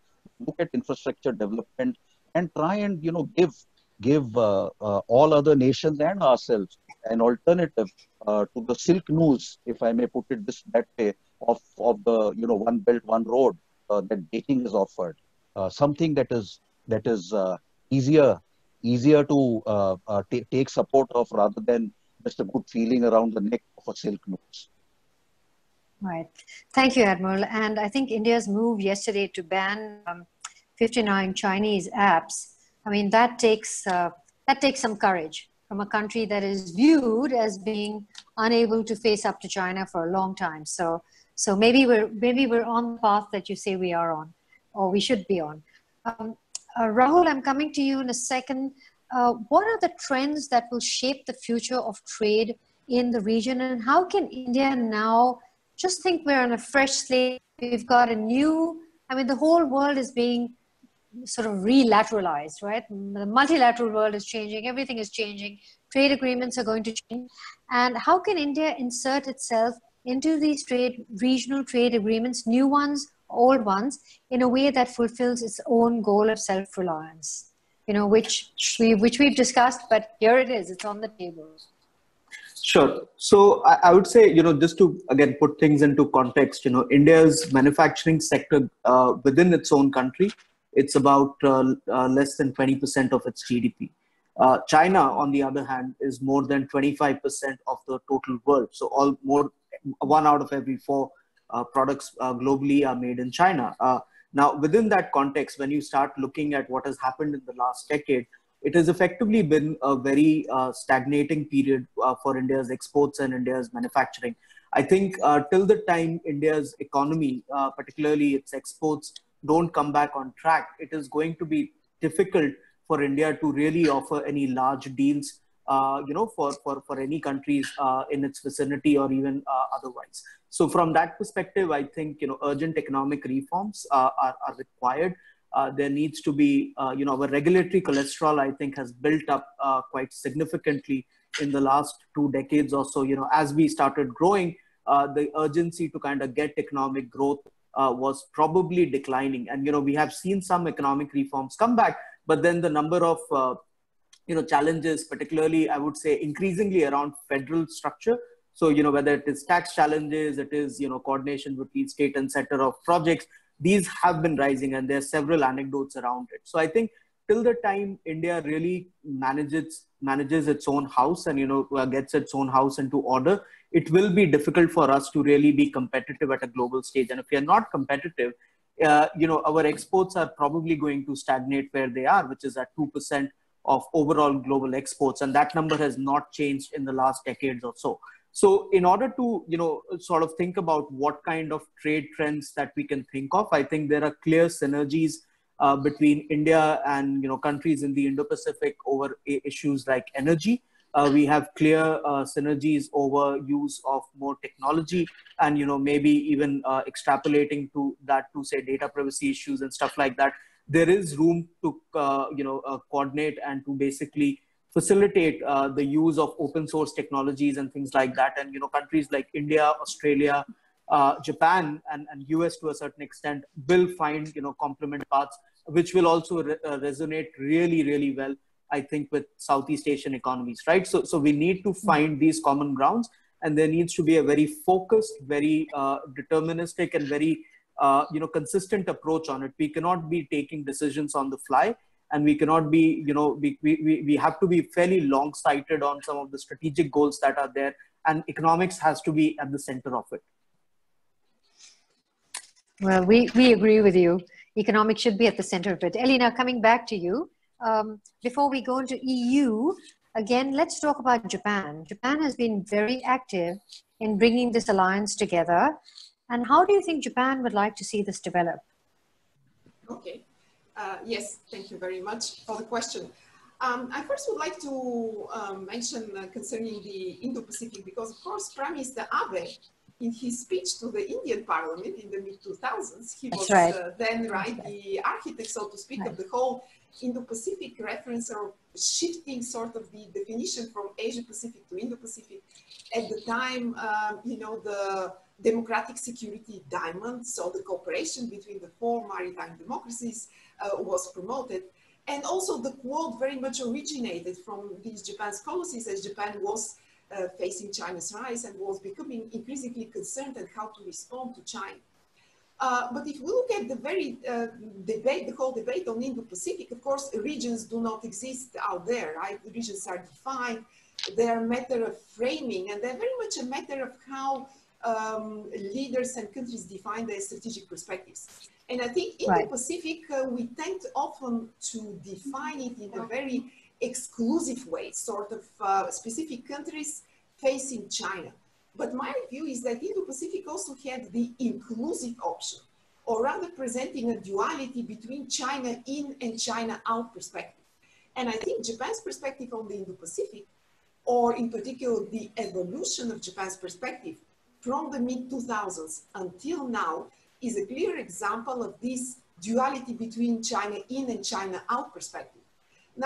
look at infrastructure development and try and, you know, give, give uh, uh, all other nations and ourselves an alternative uh, to the silk noose, if I may put it this that way, of, of the, you know, one belt, one road uh, that dating is offered. Uh, something that is, that is uh, easier, easier to uh, uh, take support of rather than just a good feeling around the neck of a silk noose. Right. Thank you, Admiral. And I think India's move yesterday to ban um, fifty-nine Chinese apps, I mean, that takes, uh, that takes some courage from a country that is viewed as being unable to face up to China for a long time. So, so maybe we're, maybe we're on the path that you say we are on, or we should be on. Um, uh, Rahul, I'm coming to you in a second. Uh, what are the trends that will shape the future of trade in the region, and how can India now, just think we're on a fresh slate, we've got a new, I mean, the whole world is being sort of relateralized, right? The multilateral world is changing, everything is changing, trade agreements are going to change. And how can India insert itself into these trade, regional trade agreements, new ones, old ones, in a way that fulfills its own goal of self-reliance, you know, which, we, which we've discussed, but here it is, it's on the table. Sure. So I, I would say, you know, just to, again, put things into context, you know, India's manufacturing sector uh, within its own country, it's about uh, uh, less than twenty percent of its G D P. Uh, China, on the other hand, is more than twenty-five percent of the total world. So all more, one out of every four uh, products uh, globally are made in China. Uh, now, within that context, when you start looking at what has happened in the last decade, it has effectively been a very uh, stagnating period uh, for India's exports and India's manufacturing. I think uh, till the time India's economy, uh, particularly its exports, don't come back on track, it is going to be difficult for India to really offer any large deals, uh, you know, for, for, for any countries uh, in its vicinity or even uh, otherwise. So from that perspective, I think, you know, urgent economic reforms uh, are, are required. Uh, there needs to be, uh, you know, our regulatory cholesterol, I think, has built up uh, quite significantly in the last two decades or so. You know, as we started growing, uh, the urgency to kind of get economic growth uh, was probably declining. And, you know, we have seen some economic reforms come back, but then the number of, uh, you know, challenges, particularly, I would say, increasingly around federal structure. So, you know, whether it is tax challenges, it is, you know, coordination between state and sector of projects, these have been rising, and there are several anecdotes around it. So I think till the time India really manages, manages its own house and, you know, gets its own house into order, it will be difficult for us to really be competitive at a global stage. And if we are not competitive, uh, you know, our exports are probably going to stagnate where they are, which is at two percent of overall global exports. And that number has not changed in the last decades or so. So in order to, you know, sort of think about what kind of trade trends that we can think of, I think there are clear synergies uh, between India and, you know, countries in the Indo-Pacific over issues like energy. Uh, we have clear uh, synergies over use of more technology and, you know, maybe even uh, extrapolating to that to, say, data privacy issues and stuff like that. There is room to, uh, you know, uh, coordinate and to basically facilitate uh, the use of open source technologies and things like that. And, you know, countries like India, Australia, uh, Japan, and, and U S to a certain extent will find, you know, complement paths, which will also re uh, resonate really, really well, I think, with Southeast Asian economies, right? So, so we need to find these common grounds, and there needs to be a very focused, very uh, deterministic and very, uh, you know, consistent approach on it. We cannot be taking decisions on the fly. And we cannot be, you know, we, we, we have to be fairly long-sighted on some of the strategic goals that are there, and economics has to be at the center of it. Well, we, we agree with you. Economics should be at the center of it. Elena, coming back to you, um, before we go into E U, again, let's talk about Japan. Japan has been very active in bringing this alliance together. And how do you think Japan would like to see this develop? Okay. Uh, yes, thank you very much for the question. Um, I first would like to uh, mention uh, concerning the Indo-Pacific, because of course Prime Minister Abe, in his speech to the Indian Parliament in the mid two thousands, he was right. uh, then right the architect, so to speak, right. of the whole Indo-Pacific reference, or shifting sort of the definition from Asia-Pacific to Indo-Pacific. At the time, um, you know, the Democratic security diamond, so the cooperation between the four maritime democracies uh, was promoted. And also the Quad very much originated from these Japan's policies, as Japan was uh, facing China's rise and was becoming increasingly concerned at how to respond to China. Uh, but if we look at the very uh, debate, the whole debate on Indo-Pacific, of course, regions do not exist out there, right? The regions are defined, they're a matter of framing, and they're very much a matter of how Um, leaders and countries define their strategic perspectives. And I think in right. the Pacific, uh, we tend often to define it in a very exclusive way, sort of uh, specific countries facing China. But my view is that Indo-Pacific also had the inclusive option, or rather presenting a duality between China in and China out perspective. And I think Japan's perspective on the Indo-Pacific, or in particular the evolution of Japan's perspective from the mid two thousands until now, is a clear example of this duality between China in and China out perspective.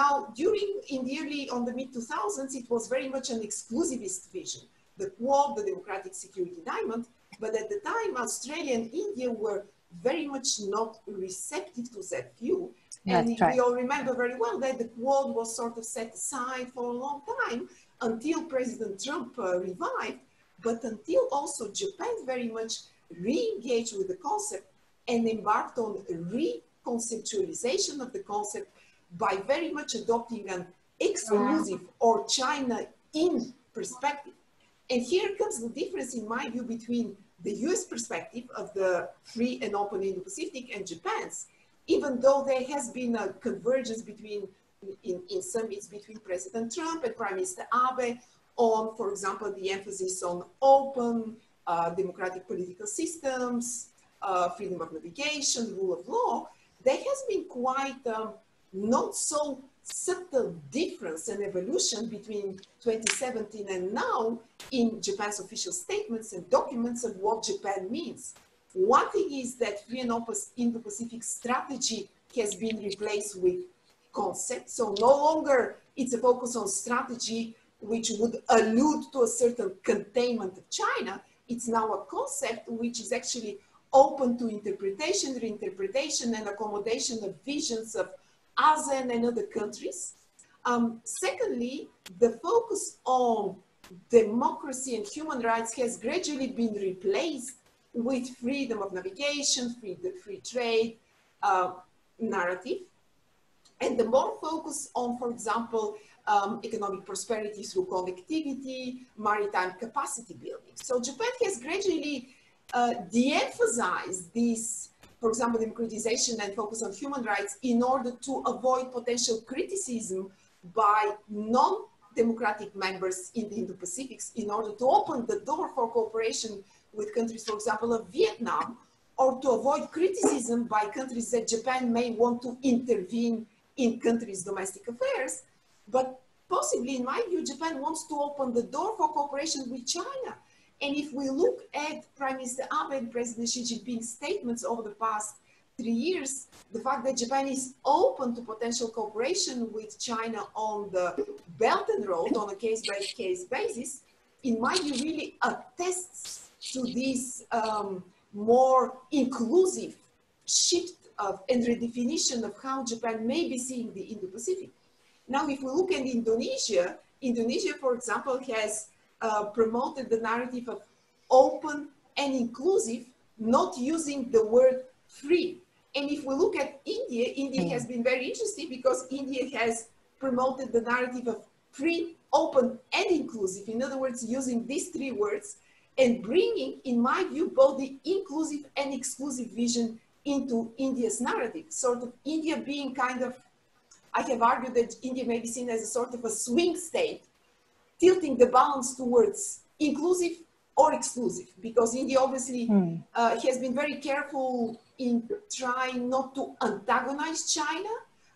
Now, during, in the early, on the mid two thousands, it was very much an exclusivist vision, the Quad, the Democratic Security Diamond, but at the time, Australia and India were very much not receptive to that view. That's and right. we all remember very well that the Quad was sort of set aside for a long time until President Trump uh, revived, but until also Japan very much re-engaged with the concept and embarked on re-conceptualization of the concept by very much adopting an exclusive or China-in perspective. And here comes the difference, in my view, between the U S perspective of the free and open Indo-Pacific and Japan's, even though there has been a convergence between, in, in summits between President Trump and Prime Minister Abe, on, for example, the emphasis on open, uh, democratic political systems, uh, freedom of navigation, rule of law, there has been quite um, not so subtle difference and evolution between twenty seventeen and now in Japan's official statements and documents of what Japan means. One thing is that Free and Open Indo-Pacific strategy has been replaced with concept. So no longer it's a focus on strategy which would allude to a certain containment of China. It's now a concept which is actually open to interpretation, reinterpretation, and accommodation of visions of ASEAN and other countries. Um, secondly, the focus on democracy and human rights has gradually been replaced with freedom of navigation, free, free trade uh, narrative. And the more focus on, for example, um, economic prosperity through connectivity, maritime capacity building. So Japan has gradually uh, de-emphasized this, for example, democratization and focus on human rights in order to avoid potential criticism by non-democratic members in the Indo-Pacific in order to open the door for cooperation with countries, for example, of Vietnam, or to avoid criticism by countries that Japan may want to intervene in countries' domestic affairs. But possibly, in my view, Japan wants to open the door for cooperation with China. And if we look at Prime Minister Abe and President Xi Jinping's statements over the past three years, the fact that Japan is open to potential cooperation with China on the Belt and Road on a case-by-case basis, in my view, really attests to this um, more inclusive shift of and redefinition of how Japan may be seeing the Indo-Pacific. Now, if we look at Indonesia, Indonesia, for example, has uh, promoted the narrative of open and inclusive, not using the word free. And if we look at India, India has been very interesting because India has promoted the narrative of free, open, and inclusive. In other words, using these three words and bringing, in my view, both the inclusive and exclusive vision into India's narrative, sort of India being kind of, I have argued that India may be seen as a sort of a swing state, tilting the balance towards inclusive or exclusive, because India obviously mm. uh, has been very careful in trying not to antagonize China,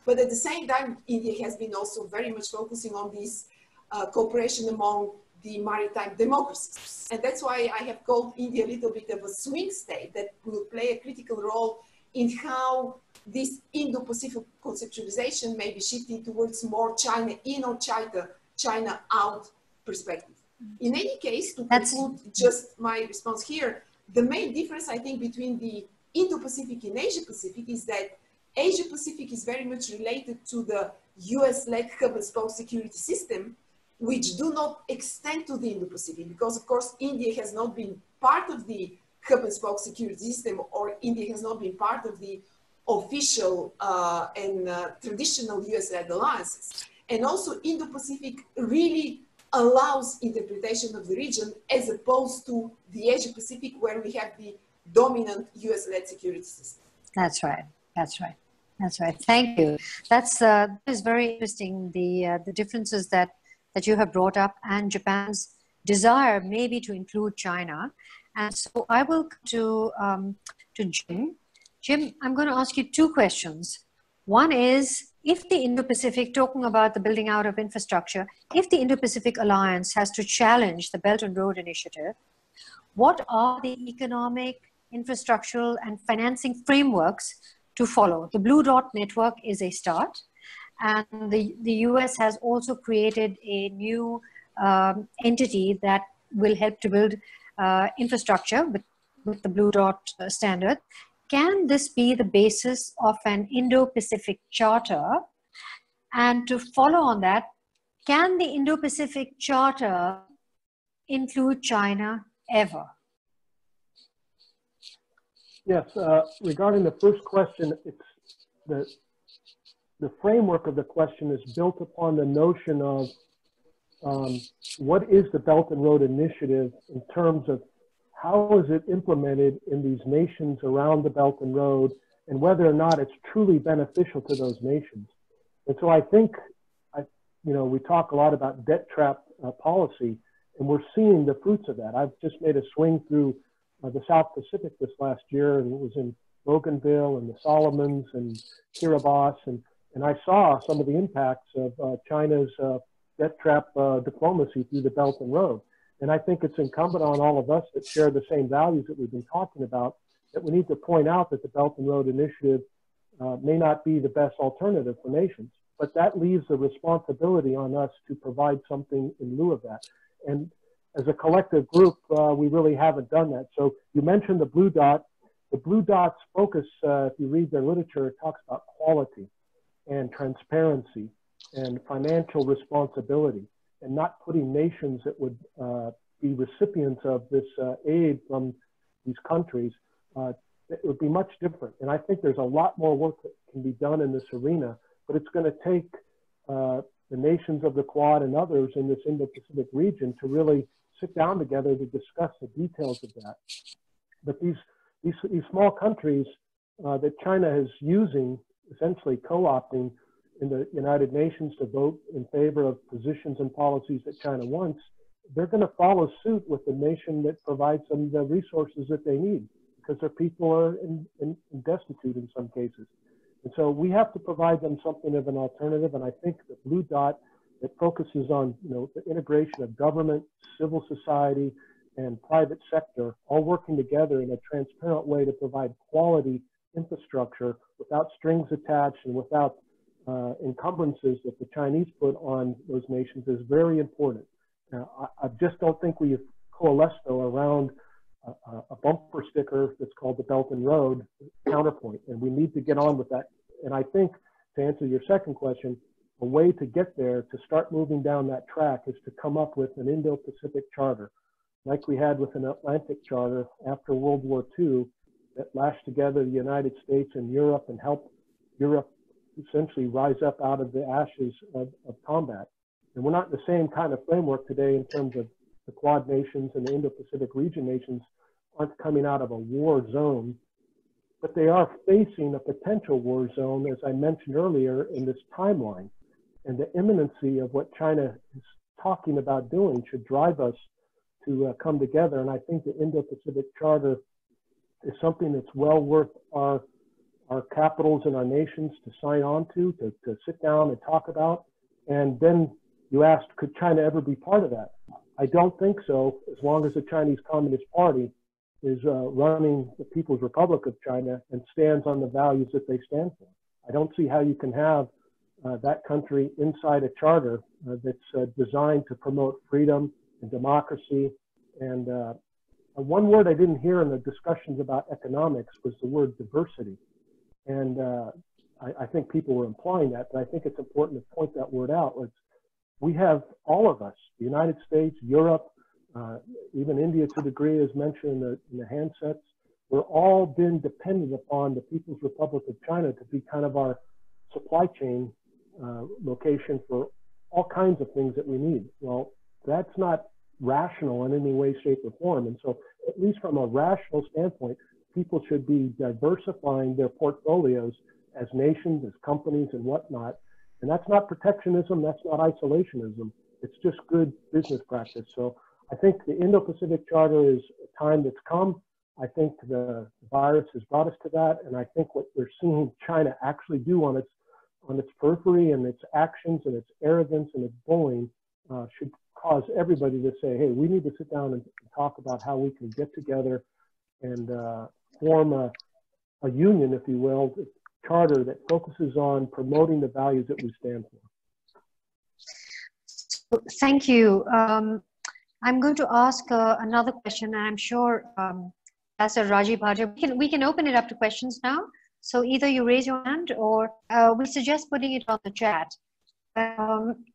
but at the same time, India has been also very much focusing on this uh, cooperation among the maritime democracies. And that's why I have called India a little bit of a swing state that will play a critical role in how this Indo-Pacific conceptualization may be shifting towards more China in or China, China out perspective. In any case, to conclude just my response here, the main difference I think between the Indo-Pacific and Asia-Pacific is that Asia-Pacific is very much related to the U S-led hub and spoke security system, which do not extend to the Indo-Pacific because, of course, India has not been part of the hub and spoke security system, or India has not been part of the official uh, and uh, traditional U S-led alliances. And also, Indo-Pacific really allows interpretation of the region as opposed to the Asia-Pacific, where we have the dominant U S-led security system. That's right. That's right. That's right. Thank you. That's uh, that is very interesting. The uh, the differences that. that you have brought up, and Japan's desire maybe to include China. And so I will come to, um, to Jim. Jim, I'm going to ask you two questions. One is, if the Indo-Pacific, talking about the building out of infrastructure, if the Indo-Pacific Alliance has to challenge the Belt and Road Initiative, what are the economic, infrastructural, and financing frameworks to follow? The Blue Dot Network is a start. And the, the U S has also created a new um, entity that will help to build uh, infrastructure with, with the Blue Dot standard. Can this be the basis of an Indo-Pacific Charter? And to follow on that, can the Indo-Pacific Charter include China ever? Yes, uh, regarding the first question, it's the The framework of the question is built upon the notion of um, what is the Belt and Road Initiative in terms of how is it implemented in these nations around the Belt and Road, and whether or not it's truly beneficial to those nations. And so I think, I, you know, we talk a lot about debt trap uh, policy, And we're seeing the fruits of that. I've just made a swing through uh, the South Pacific this last year, and it was in Bougainville and the Solomons and Kiribati, and, and I saw some of the impacts of uh, China's uh, debt trap uh, diplomacy through the Belt and Road. And I think it's incumbent on all of us that share the same values that we've been talking about, that we need to point out that the Belt and Road Initiative uh, may not be the best alternative for nations, but that leaves the responsibility on us to provide something in lieu of that. And as a collective group, uh, we really haven't done that. So you mentioned the Blue Dot. The Blue Dot's focus, uh, if you read their literature, it talks about quality and transparency and financial responsibility, and not putting nations that would uh, be recipients of this uh, aid from these countries. Uh, it would be much different. And I think there's a lot more work that can be done in this arena, but it's going to take uh, the nations of the Quad and others in this Indo-Pacific region to really sit down together to discuss the details of that. But these, these, these small countries uh, that China is using, essentially co-opting in the United Nations to vote in favor of positions and policies that China wants, they're going to follow suit with the nation that provides them the resources that they need, because their people are in, in, in destitute in some cases. And so we have to provide them something of an alternative. And I think the Blue Dot that focuses on, you know, the integration of government, civil society, and private sector, all working together in a transparent way to provide quality infrastructure without strings attached and without uh, encumbrances that the Chinese put on those nations, is very important. Now, I, I just don't think we have coalesced, though, around a, a bumper sticker that's called the Belt and Road counterpoint, and we need to get on with that. And I think, to answer your second question, a way to get there, to start moving down that track, is to come up with an Indo-Pacific Charter, like we had with an Atlantic Charter after World War Two, that lashed together the United States and Europe and helped Europe essentially rise up out of the ashes of, of combat. And we're not in the same kind of framework today in terms of the Quad nations and the Indo-Pacific region nations aren't coming out of a war zone, but they are facing a potential war zone, as I mentioned earlier, in this timeline. And the imminency of what China is talking about doing should drive us to uh, come together. And I think the Indo-Pacific Charter is something that's well worth our, our capitals and our nations to sign on to, to, to sit down and talk about. And then you asked, could China ever be part of that? I don't think so, as long as the Chinese Communist Party is uh, running the People's Republic of China and stands on the values that they stand for. I don't see how you can have uh, that country inside a charter uh, that's uh, designed to promote freedom and democracy. And uh, one word I didn't hear in the discussions about economics was the word diversity. And uh, I, I think people were implying that, but I think it's important to point that word out. It's, we have, all of us, the United States, Europe, uh, even India to a degree is mentioned in the, in the handsets, we're all been dependent upon the People's Republic of China to be kind of our supply chain uh, location for all kinds of things that we need. Well, that's not rational in any way, shape, or form. And so, at least from a rational standpoint, people should be diversifying their portfolios as nations, as companies, and whatnot. And that's not protectionism, that's not isolationism. It's just good business practice. So I think the Indo-Pacific Charter is a time that's come. I think the virus has brought us to that. And I think what we're seeing China actually do on its, on its periphery and its actions and its arrogance and its bullying uh, should cause everybody to say, hey, we need to sit down and talk about how we can get together and uh, form a, a union, if you will, charter that focuses on promoting the values that we stand for. Thank you. Um, I'm going to ask uh, another question, and I'm sure um, as a Rajiv Bhatia, we can, we can open it up to questions now. So either you raise your hand or uh, we suggest putting it on the chat. Um,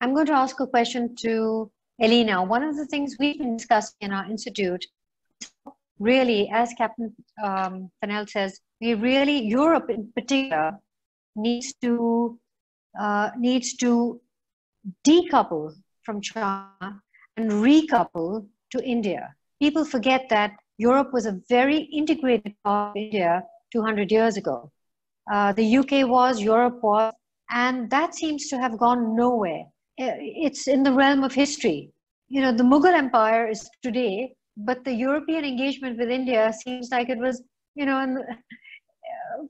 I'm going to ask a question to Elena. One of the things we've been discussing in our institute, really, as Captain um, Fanell says, we really, Europe in particular, needs to uh, needs to decouple from China and recouple to India. People forget that Europe was a very integrated part of India two hundred years ago. Uh, the U K was, Europe was, and that seems to have gone nowhere. It's in the realm of history. you know, the Mughal Empire is today, but the European engagement with India seems like it was, you know, in the,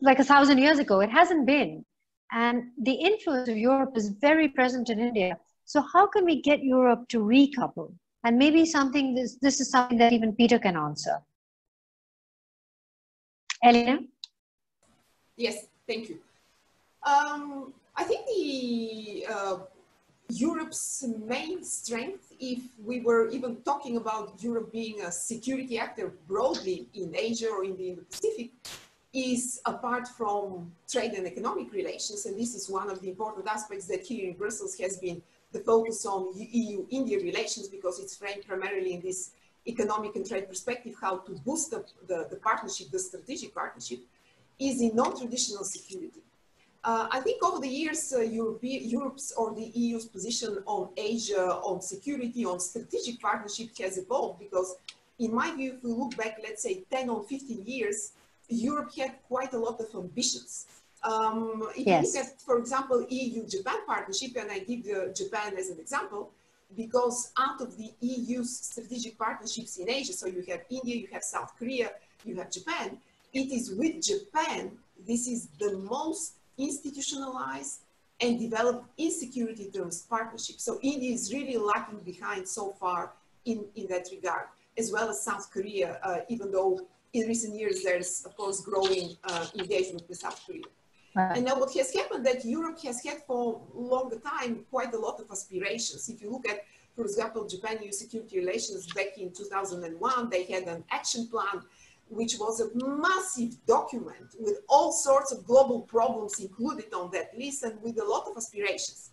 like a thousand years ago. It hasn't been. And the influence of Europe is very present in India. So how can we get Europe to recouple? And maybe something, this, this is something that even Peter can answer. Elena? Yes, thank you. Um, I think the uh, Europe's main strength, if we were even talking about Europe being a security actor broadly in Asia or in the Indo-Pacific, is apart from trade and economic relations, and this is one of the important aspects that here in Brussels has been the focus on E U India relations, because it's framed primarily in this economic and trade perspective, how to boost the, the, the partnership, the strategic partnership, is in non-traditional security. Uh, I think over the years, uh, Europe, Europe's or the E U's position on Asia, on security, on strategic partnership has evolved, because in my view, if we look back, let's say ten or fifteen years, Europe had quite a lot of ambitions. Um, if yes. you look at, for example, E U Japan partnership, and I give uh, Japan as an example, because out of the E U's strategic partnerships in Asia, so you have India, you have South Korea, you have Japan, it is with Japan, this is the most institutionalized and developed in security terms partnership. So India is really lagging behind so far in, in that regard, as well as South Korea, uh, even though in recent years, there's, of course, growing uh, engagement with South Korea. Right. And now what has happened that Europe has had for a longer time quite a lot of aspirations. If you look at, for example, Japan-E U security relations back in two thousand one, they had an action plan, which was a massive document with all sorts of global problems included on that list and with a lot of aspirations.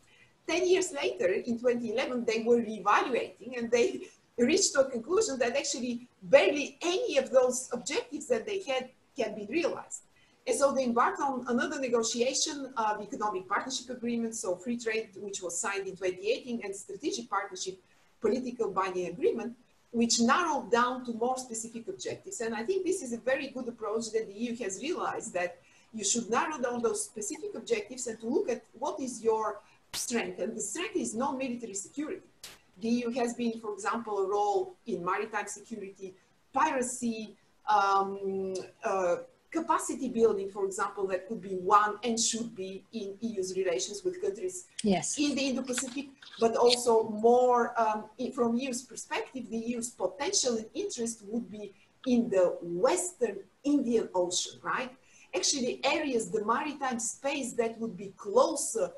Ten years later, in twenty eleven, they were reevaluating and they reached to a conclusion that actually barely any of those objectives that they had can be realized. And so they embarked on another negotiation of economic partnership agreements, so free trade, which was signed in twenty eighteen, and strategic partnership, political binding agreement, which narrowed down to more specific objectives. And I think this is a very good approach that the E U has realized, that you should narrow down those specific objectives and to look at what is your strength. And the strength is non-military security. The E U has been, for example, a role in maritime security, piracy, um, uh, capacity building, for example, that could be one and should be in E U's relations with countries yes. in the Indo-Pacific, but also more um, from E U's perspective, the E U's potential and interest would be in the Western Indian Ocean, right? Actually, areas, the maritime space that would be closer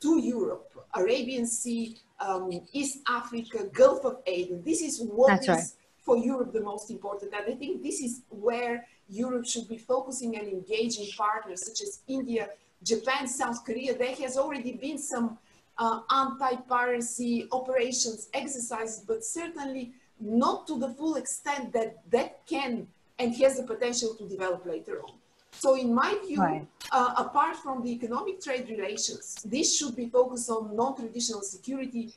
to Europe, Arabian Sea, um, East Africa, Gulf of Aden. This is what That's is right. for Europe the most important. And I think this is where Europe should be focusing and engaging partners such as India, Japan, South Korea. There has already been some uh, anti-piracy operations, exercises, but certainly not to the full extent that that can and has the potential to develop later on. So in my view, right. uh, apart from the economic trade relations, this should be focused on non-traditional security.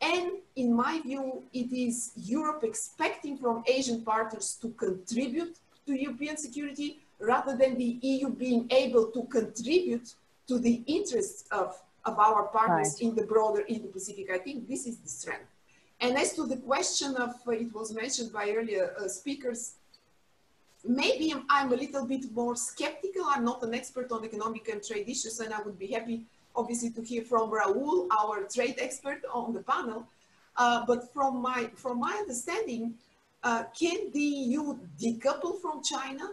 And in my view, it is Europe expecting from Asian partners to contribute to European security rather than the E U being able to contribute to the interests of, of our partners right. in the broader Indo-Pacific. I think this is the strength. And as to the question of, uh, it was mentioned by earlier uh, speakers, maybe I'm a little bit more skeptical. I'm not an expert on economic and trade issues, and I would be happy, obviously, to hear from Rahul, our trade expert on the panel. Uh, but from my, from my understanding, uh, can the E U decouple from China?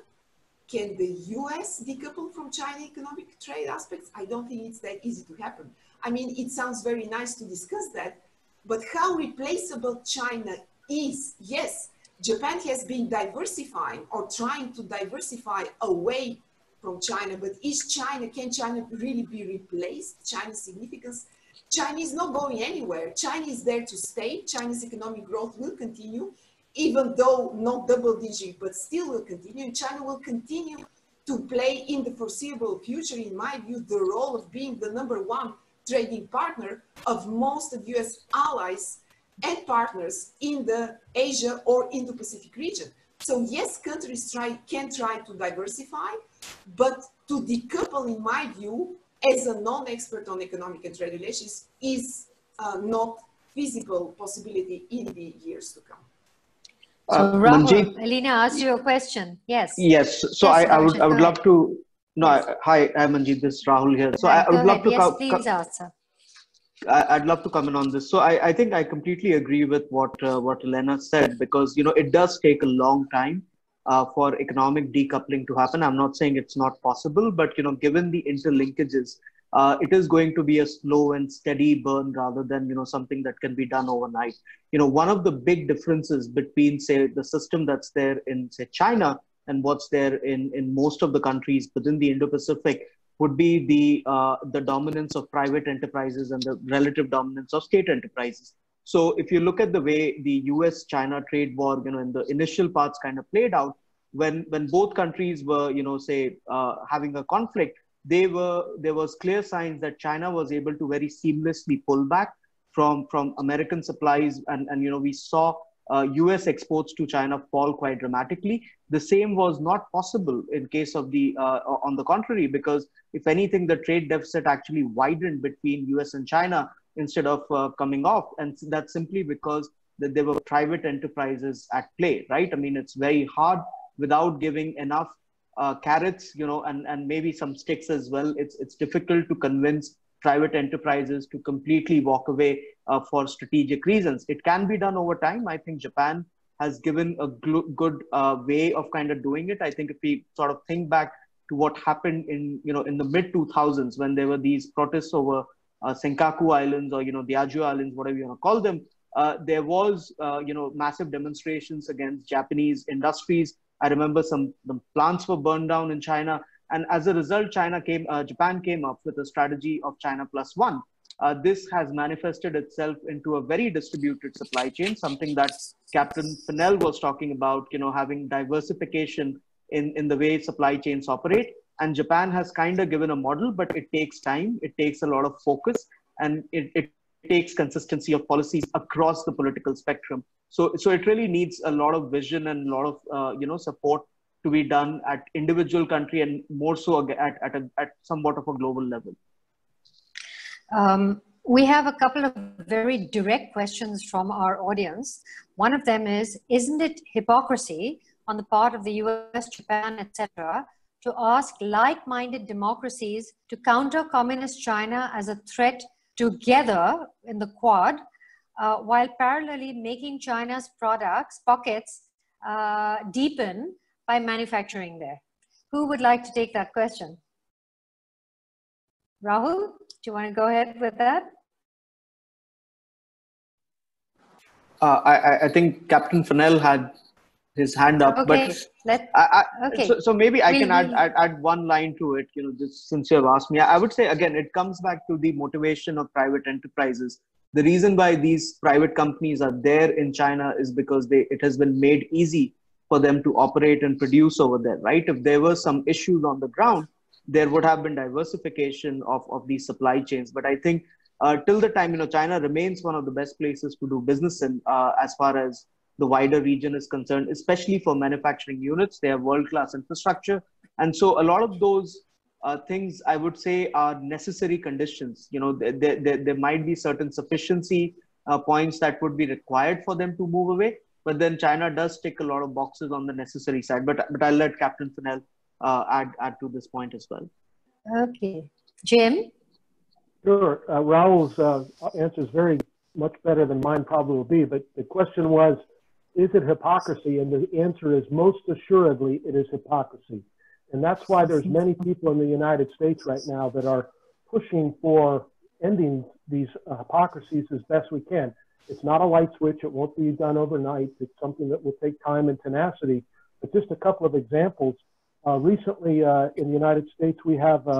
Can the U S decouple from China economic trade aspects? I don't think it's that easy to happen. I mean, it sounds very nice to discuss that, but how replaceable China is, yes, Japan has been diversifying or trying to diversify away from China, but is China, can China really be replaced? China's significance, China is not going anywhere. China is there to stay. China's economic growth will continue, even though not double digit, but still will continue. China will continue to play in the foreseeable future, in my view, the role of being the number one trading partner of most of U S allies and partners in the Asia or Indo-Pacific region. So yes, countries try, can try to diversify, but to decouple, in my view, as a non-expert on economic and trade relations, is uh, not feasible possibility in the years to come. Uh, so, Rahul, Manjeet, Elena asked you a question. Yes. Yes. So yes, I, I would I would love to. No. Yes. I, hi, I'm Manjeet. This is Rahul here. So right, I would love ahead. to. Yes, please answer. I'd love to comment on this. So I, I think I completely agree with what uh, what Elena said, because you know it does take a long time uh, for economic decoupling to happen. I'm not saying it's not possible, but you know given the interlinkages, uh, it is going to be a slow and steady burn rather than you know something that can be done overnight. You know one of the big differences between say the system that's there in say China and what's there in in most of the countries within the Indo-Pacific would be the uh, the dominance of private enterprises and the relative dominance of state enterprises. So if you look at the way the U S China trade war, you know, in the initial parts kind of played out, when when both countries were, you know, say uh, having a conflict, they were there was clear signs that China was able to very seamlessly pull back from from American supplies, and and you know we saw uh, U S exports to China fall quite dramatically. The same was not possible in case of the uh, on the contrary, because if anything, the trade deficit actually widened between U S and China instead of uh, coming off. And that's simply because that there were private enterprises at play, right? I mean, it's very hard without giving enough uh, carrots, you know, and, and maybe some sticks as well. It's, it's difficult to convince private enterprises to completely walk away uh, for strategic reasons. It can be done over time. I think Japan has given a good uh, way of kind of doing it. I think if we sort of think back to what happened in you know in the mid two thousands when there were these protests over uh, Senkaku Islands or you know the Ajo Islands, whatever you want to call them, uh, there was uh, you know massive demonstrations against Japanese industries. I remember some the plants were burned down in China, and as a result, China came uh, Japan came up with a strategy of China Plus One. Uh, this has manifested itself into a very distributed supply chain, something that Captain Fanell was talking about, you know, having diversification in, in the way supply chains operate. And Japan has kind of given a model, but it takes time. It takes a lot of focus, and it, it takes consistency of policies across the political spectrum. So, so it really needs a lot of vision and a lot of, uh, you know, support to be done at individual country and more so at, at, a, at somewhat of a global level. Um, we have a couple of very direct questions from our audience. One of them is, isn't it hypocrisy on the part of the U S, Japan, et cetera, to ask like-minded democracies to counter communist China as a threat together in the Quad, uh, while parallelly making China's products, pockets, uh, deepen by manufacturing there? Who would like to take that question? Rahul? Do you want to go ahead with that? Uh, I, I think Captain Fanell had his hand up, okay, but let, I, I, okay. so, so maybe I we'll, can add, we'll, add, add one line to it, you know, just since you have asked me. I would say, again, it comes back to the motivation of private enterprises. The reason why these private companies are there in China is because they, it has been made easy for them to operate and produce over there, right? If there were some issues on the ground, there would have been diversification of, of these supply chains. But I think uh, till the time, you know, China remains one of the best places to do business in uh, as far as the wider region is concerned, especially for manufacturing units. They have world-class infrastructure. And so a lot of those uh, things, I would say, are necessary conditions. You know, there, there, there might be certain sufficiency uh, points that would be required for them to move away. But then China does tick a lot of boxes on the necessary side. But, but I'll let Captain Fanell Uh, add, add to this point as well. Okay. Jim? Sure. Uh, Rahul's uh, answer is very much better than mine probably will be, but the question was, is it hypocrisy? And the answer is most assuredly it is hypocrisy. And that's why there's many people in the United States right now that are pushing for ending these uh, hypocrisies as best we can. It's not a light switch. It won't be done overnight. It's something that will take time and tenacity. But just a couple of examples. Uh, recently, uh, in the United States, we have a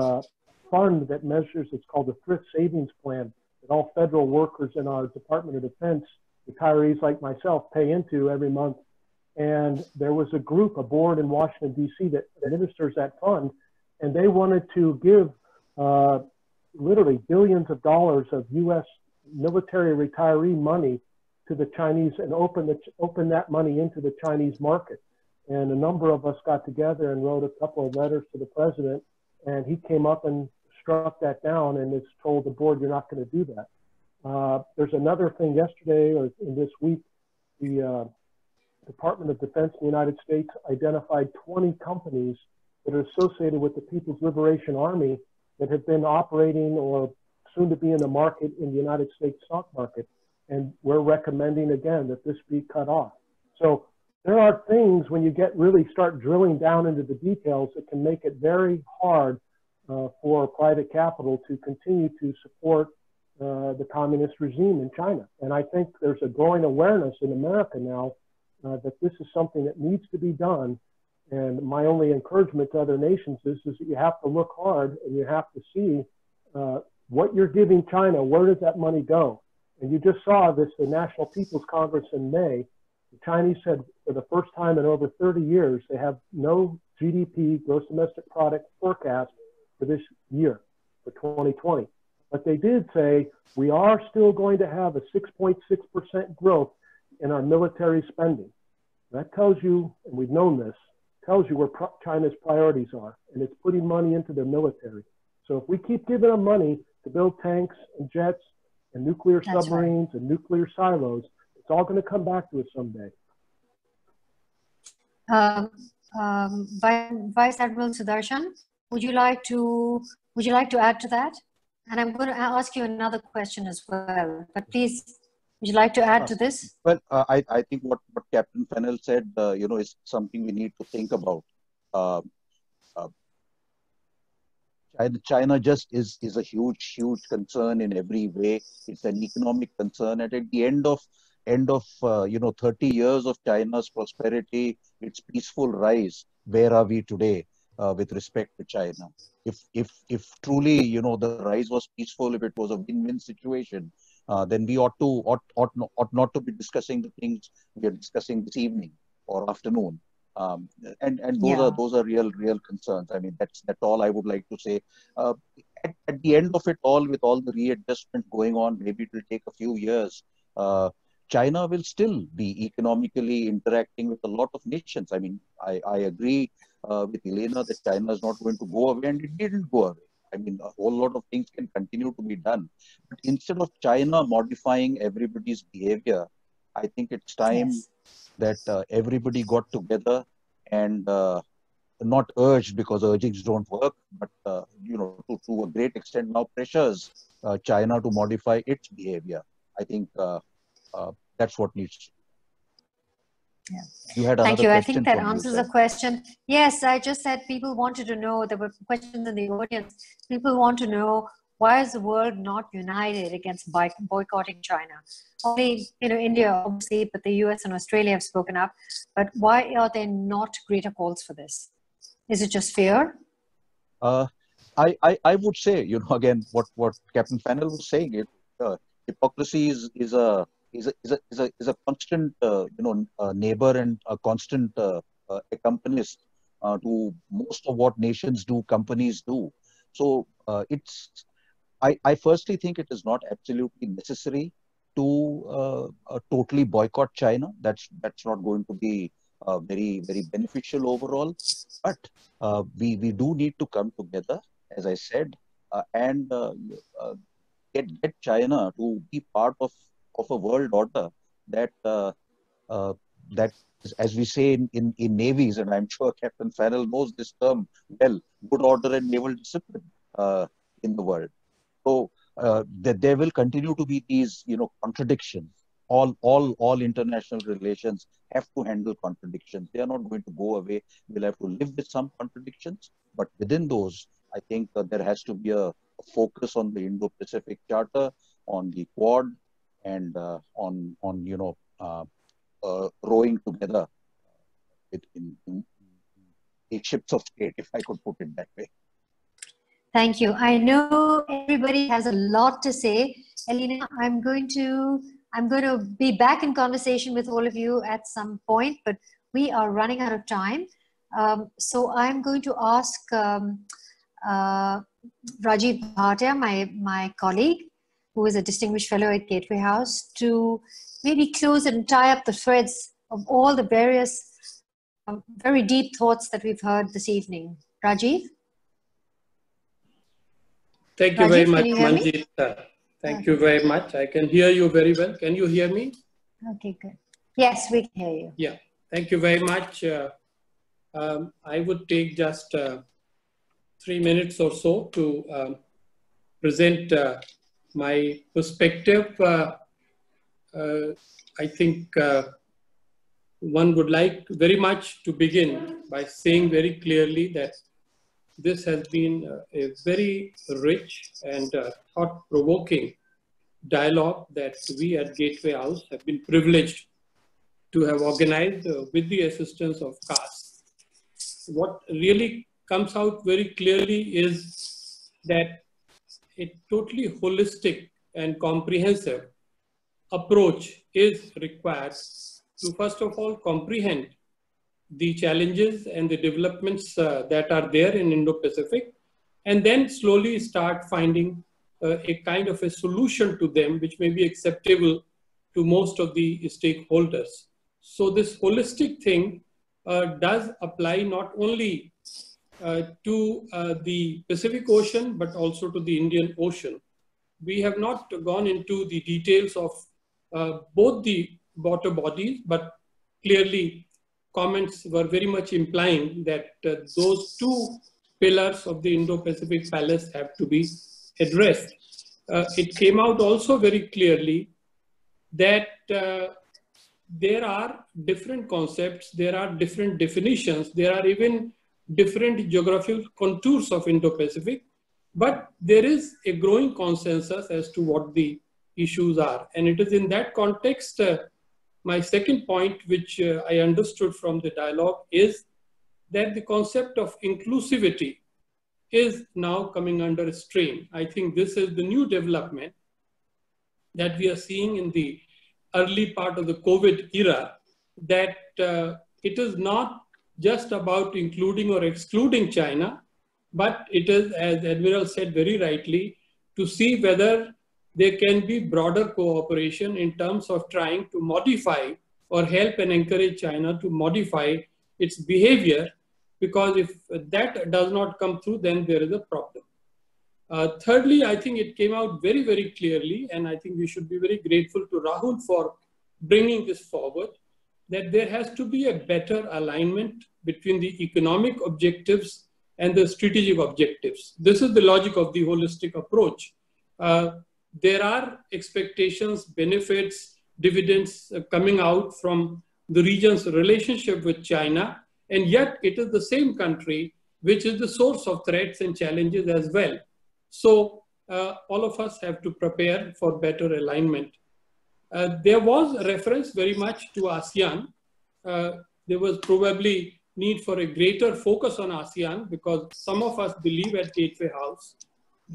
fund that measures, it's called the Thrift Savings Plan, that all federal workers in our Department of Defense, retirees like myself, pay into every month. And there was a group, a board in Washington, D C that administers that fund, and they wanted to give uh, literally billions of dollars of U S military retiree money to the Chinese and open, the, open that money into the Chinese market. And a number of us got together and wrote a couple of letters to the president, and he came up and struck that down and is told the board, you're not going to do that. Uh, there's another thing yesterday or in this week, the uh, Department of Defense in the United States identified twenty companies that are associated with the People's Liberation Army that have been operating or soon to be in the market in the United States stock market. And we're recommending again that this be cut off. So there are things when you get really start drilling down into the details that can make it very hard uh, for private capital to continue to support uh, the communist regime in China. And I think there's a growing awareness in America now uh, that this is something that needs to be done. And my only encouragement to other nations is, is that you have to look hard and you have to see uh, what you're giving China, where does that money go? And you just saw this, the National People's Congress in May, the Chinese said for the first time in over thirty years, they have no G D P, gross domestic product forecast for this year, for twenty twenty. But they did say, we are still going to have a six point six percent growth in our military spending. That tells you, and we've known this, tells you where pro China's priorities are, and it's putting money into their military. So if we keep giving them money to build tanks and jets and nuclear That's submarines right. and nuclear silos, it's all going to come back to us someday. Uh, um, Vice Admiral Sudarshan, would you like to would you like to add to that? And I'm going to ask you another question as well. But please, would you like to add uh, to this? Well, uh, I I think what, what Captain Fanell said, uh, you know, is something we need to think about. Uh, uh, China just is, is a huge, huge concern in every way. It's an economic concern. And at the end of, end of uh, you know, thirty years of China's prosperity, its peaceful rise, where are we today uh, with respect to China? If, if, if truly, you know, the rise was peaceful, if it was a win-win situation, uh, then we ought, to, ought, ought, not, ought not to be discussing the things we are discussing this evening or afternoon. Um, and and those yeah. are those are real real concerns. I mean, that's that's all I would like to say. Uh, at, at the end of it all, with all the readjustment going on, maybe it will take a few years. Uh, China will still be economically interacting with a lot of nations. I mean, I I agree uh, with Elena that China is not going to go away, and it didn't go away. I mean, a whole lot of things can continue to be done. But instead of China modifying everybody's behavior, I think it's time. Yes. That uh, everybody got together and uh, not urged, because urgings don't work, but uh, you know, to, to a great extent now pressures uh, China to modify its behavior. I think uh, uh, that's what needs to be. Yeah. You had Thank you. I think that answers the question. Yes, I just said people wanted to know, there were questions in the audience. People want to know, why is the world not united against boycotting China? Only, you know, India, obviously, but the U S and Australia have spoken up. But why are there not greater calls for this? Is it just fear? Uh, I, I, I would say, you know, again, what, what Captain Fanell was saying, it, uh, hypocrisy is, is, a, is, a, is, a, is, a, is a constant, uh, you know, uh, neighbor and a constant uh, uh, accompanist uh, to most of what nations do, companies do. So uh, it's... I, I firstly think it is not absolutely necessary to uh, uh, totally boycott China. That's that's not going to be uh, very very beneficial overall. But uh, we we do need to come together, as I said, uh, and uh, uh, get get China to be part of of a world order that uh, uh, that, as we say in, in in navies, and I'm sure Captain Fanell knows this term well, good order and naval discipline uh, in the world. So uh, that there will continue to be these, you know, contradictions. All, all, all international relations have to handle contradictions. They are not going to go away. We'll have to live with some contradictions, but within those, I think uh, there has to be a, a focus on the Indo-Pacific Charter, on the Quad, and uh, on, on, you know, uh, uh, rowing together with, in, in, in ships of state, if I could put it that way. Thank you. I know everybody has a lot to say. Elena, I'm going to, I'm going to be back in conversation with all of you at some point, but we are running out of time. Um, so I'm going to ask um, uh, Rajiv Bhatia, my, my colleague, who is a distinguished fellow at Gateway House, to maybe close and tie up the threads of all the various um, very deep thoughts that we've heard this evening. Rajiv? Thank you Rajiv, very much, Manjeet. Uh, Thank you very much. I can hear you very well. Can you hear me? Okay, good. Yes, we can hear you. Yeah, thank you very much. Uh, um, I would take just uh, three minutes or so to um, present uh, my perspective. Uh, uh, I think uh, one would like very much to begin by saying very clearly that this has been a very rich and uh, thought-provoking dialogue that we at Gateway House have been privileged to have organized uh, with the assistance of C A S. What really comes out very clearly is that a totally holistic and comprehensive approach is required to, first of all, comprehend the challenges and the developments uh, that are there in Indo-Pacific, and then slowly start finding uh, a kind of a solution to them which may be acceptable to most of the stakeholders. So this holistic thing uh, does apply not only uh, to uh, the Pacific Ocean but also to the Indian Ocean. We have not gone into the details of uh, both the water bodies, but clearly comments were very much implying that uh, those two pillars of the Indo-Pacific palace have to be addressed. Uh, it came out also very clearly that uh, there are different concepts, there are different definitions, there are even different geographical contours of Indo-Pacific, but there is a growing consensus as to what the issues are. And it is in that context uh, my second point, which uh, I understood from the dialogue, is that the concept of inclusivity is now coming under strain. I think this is the new development that we are seeing in the early part of the COVID era, that uh, it is not just about including or excluding China, but it is, as Admiral said very rightly, to see whether there can be broader cooperation in terms of trying to modify or help and encourage China to modify its behavior, because if that does not come through, then there is a problem. Uh, thirdly, I think it came out very, very clearly, and I think we should be very grateful to Rahul for bringing this forward, that there has to be a better alignment between the economic objectives and the strategic objectives. This is the logic of the holistic approach. Uh, There are expectations, benefits, dividends coming out from the region's relationship with China, and yet it is the same country which is the source of threats and challenges as well. So uh, all of us have to prepare for better alignment. Uh, there was reference very much to ASEAN. Uh, there was probably need for a greater focus on ASEAN, because some of us believe at Gateway House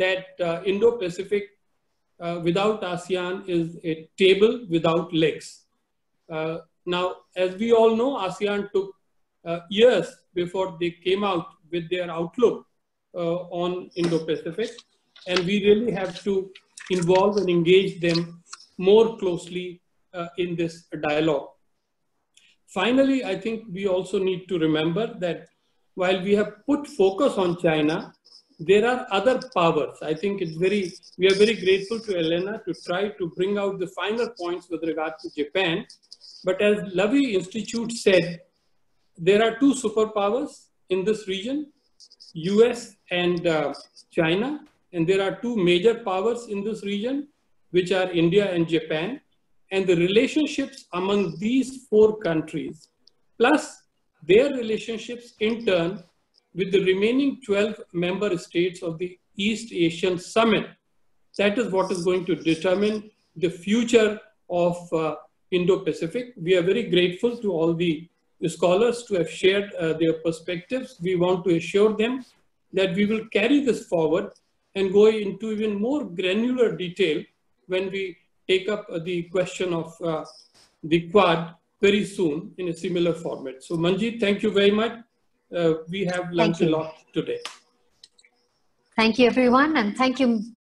that uh, Indo-Pacific Uh, without ASEAN is a table without legs. Uh, now, as we all know, ASEAN took uh, years before they came out with their outlook uh, on Indo-Pacific, and we really have to involve and engage them more closely uh, in this dialogue. Finally, I think we also need to remember that while we have put focus on China, there are other powers. I think it's very, we are very grateful to Elena to try to bring out the final points with regard to Japan. But as Lavi Institute said, there are two superpowers in this region, U S and uh, China. And there are two major powers in this region, which are India and Japan. And the relationships among these four countries, plus their relationships in turn with the remaining twelve member states of the East Asian Summit. That is what is going to determine the future of uh, Indo-Pacific. We are very grateful to all the scholars to have shared uh, their perspectives. We want to assure them that we will carry this forward and go into even more granular detail when we take up uh, the question of uh, the Quad very soon in a similar format. So Manjeet, thank you very much. Uh, we have learned a lot today. Thank you, everyone, and thank you,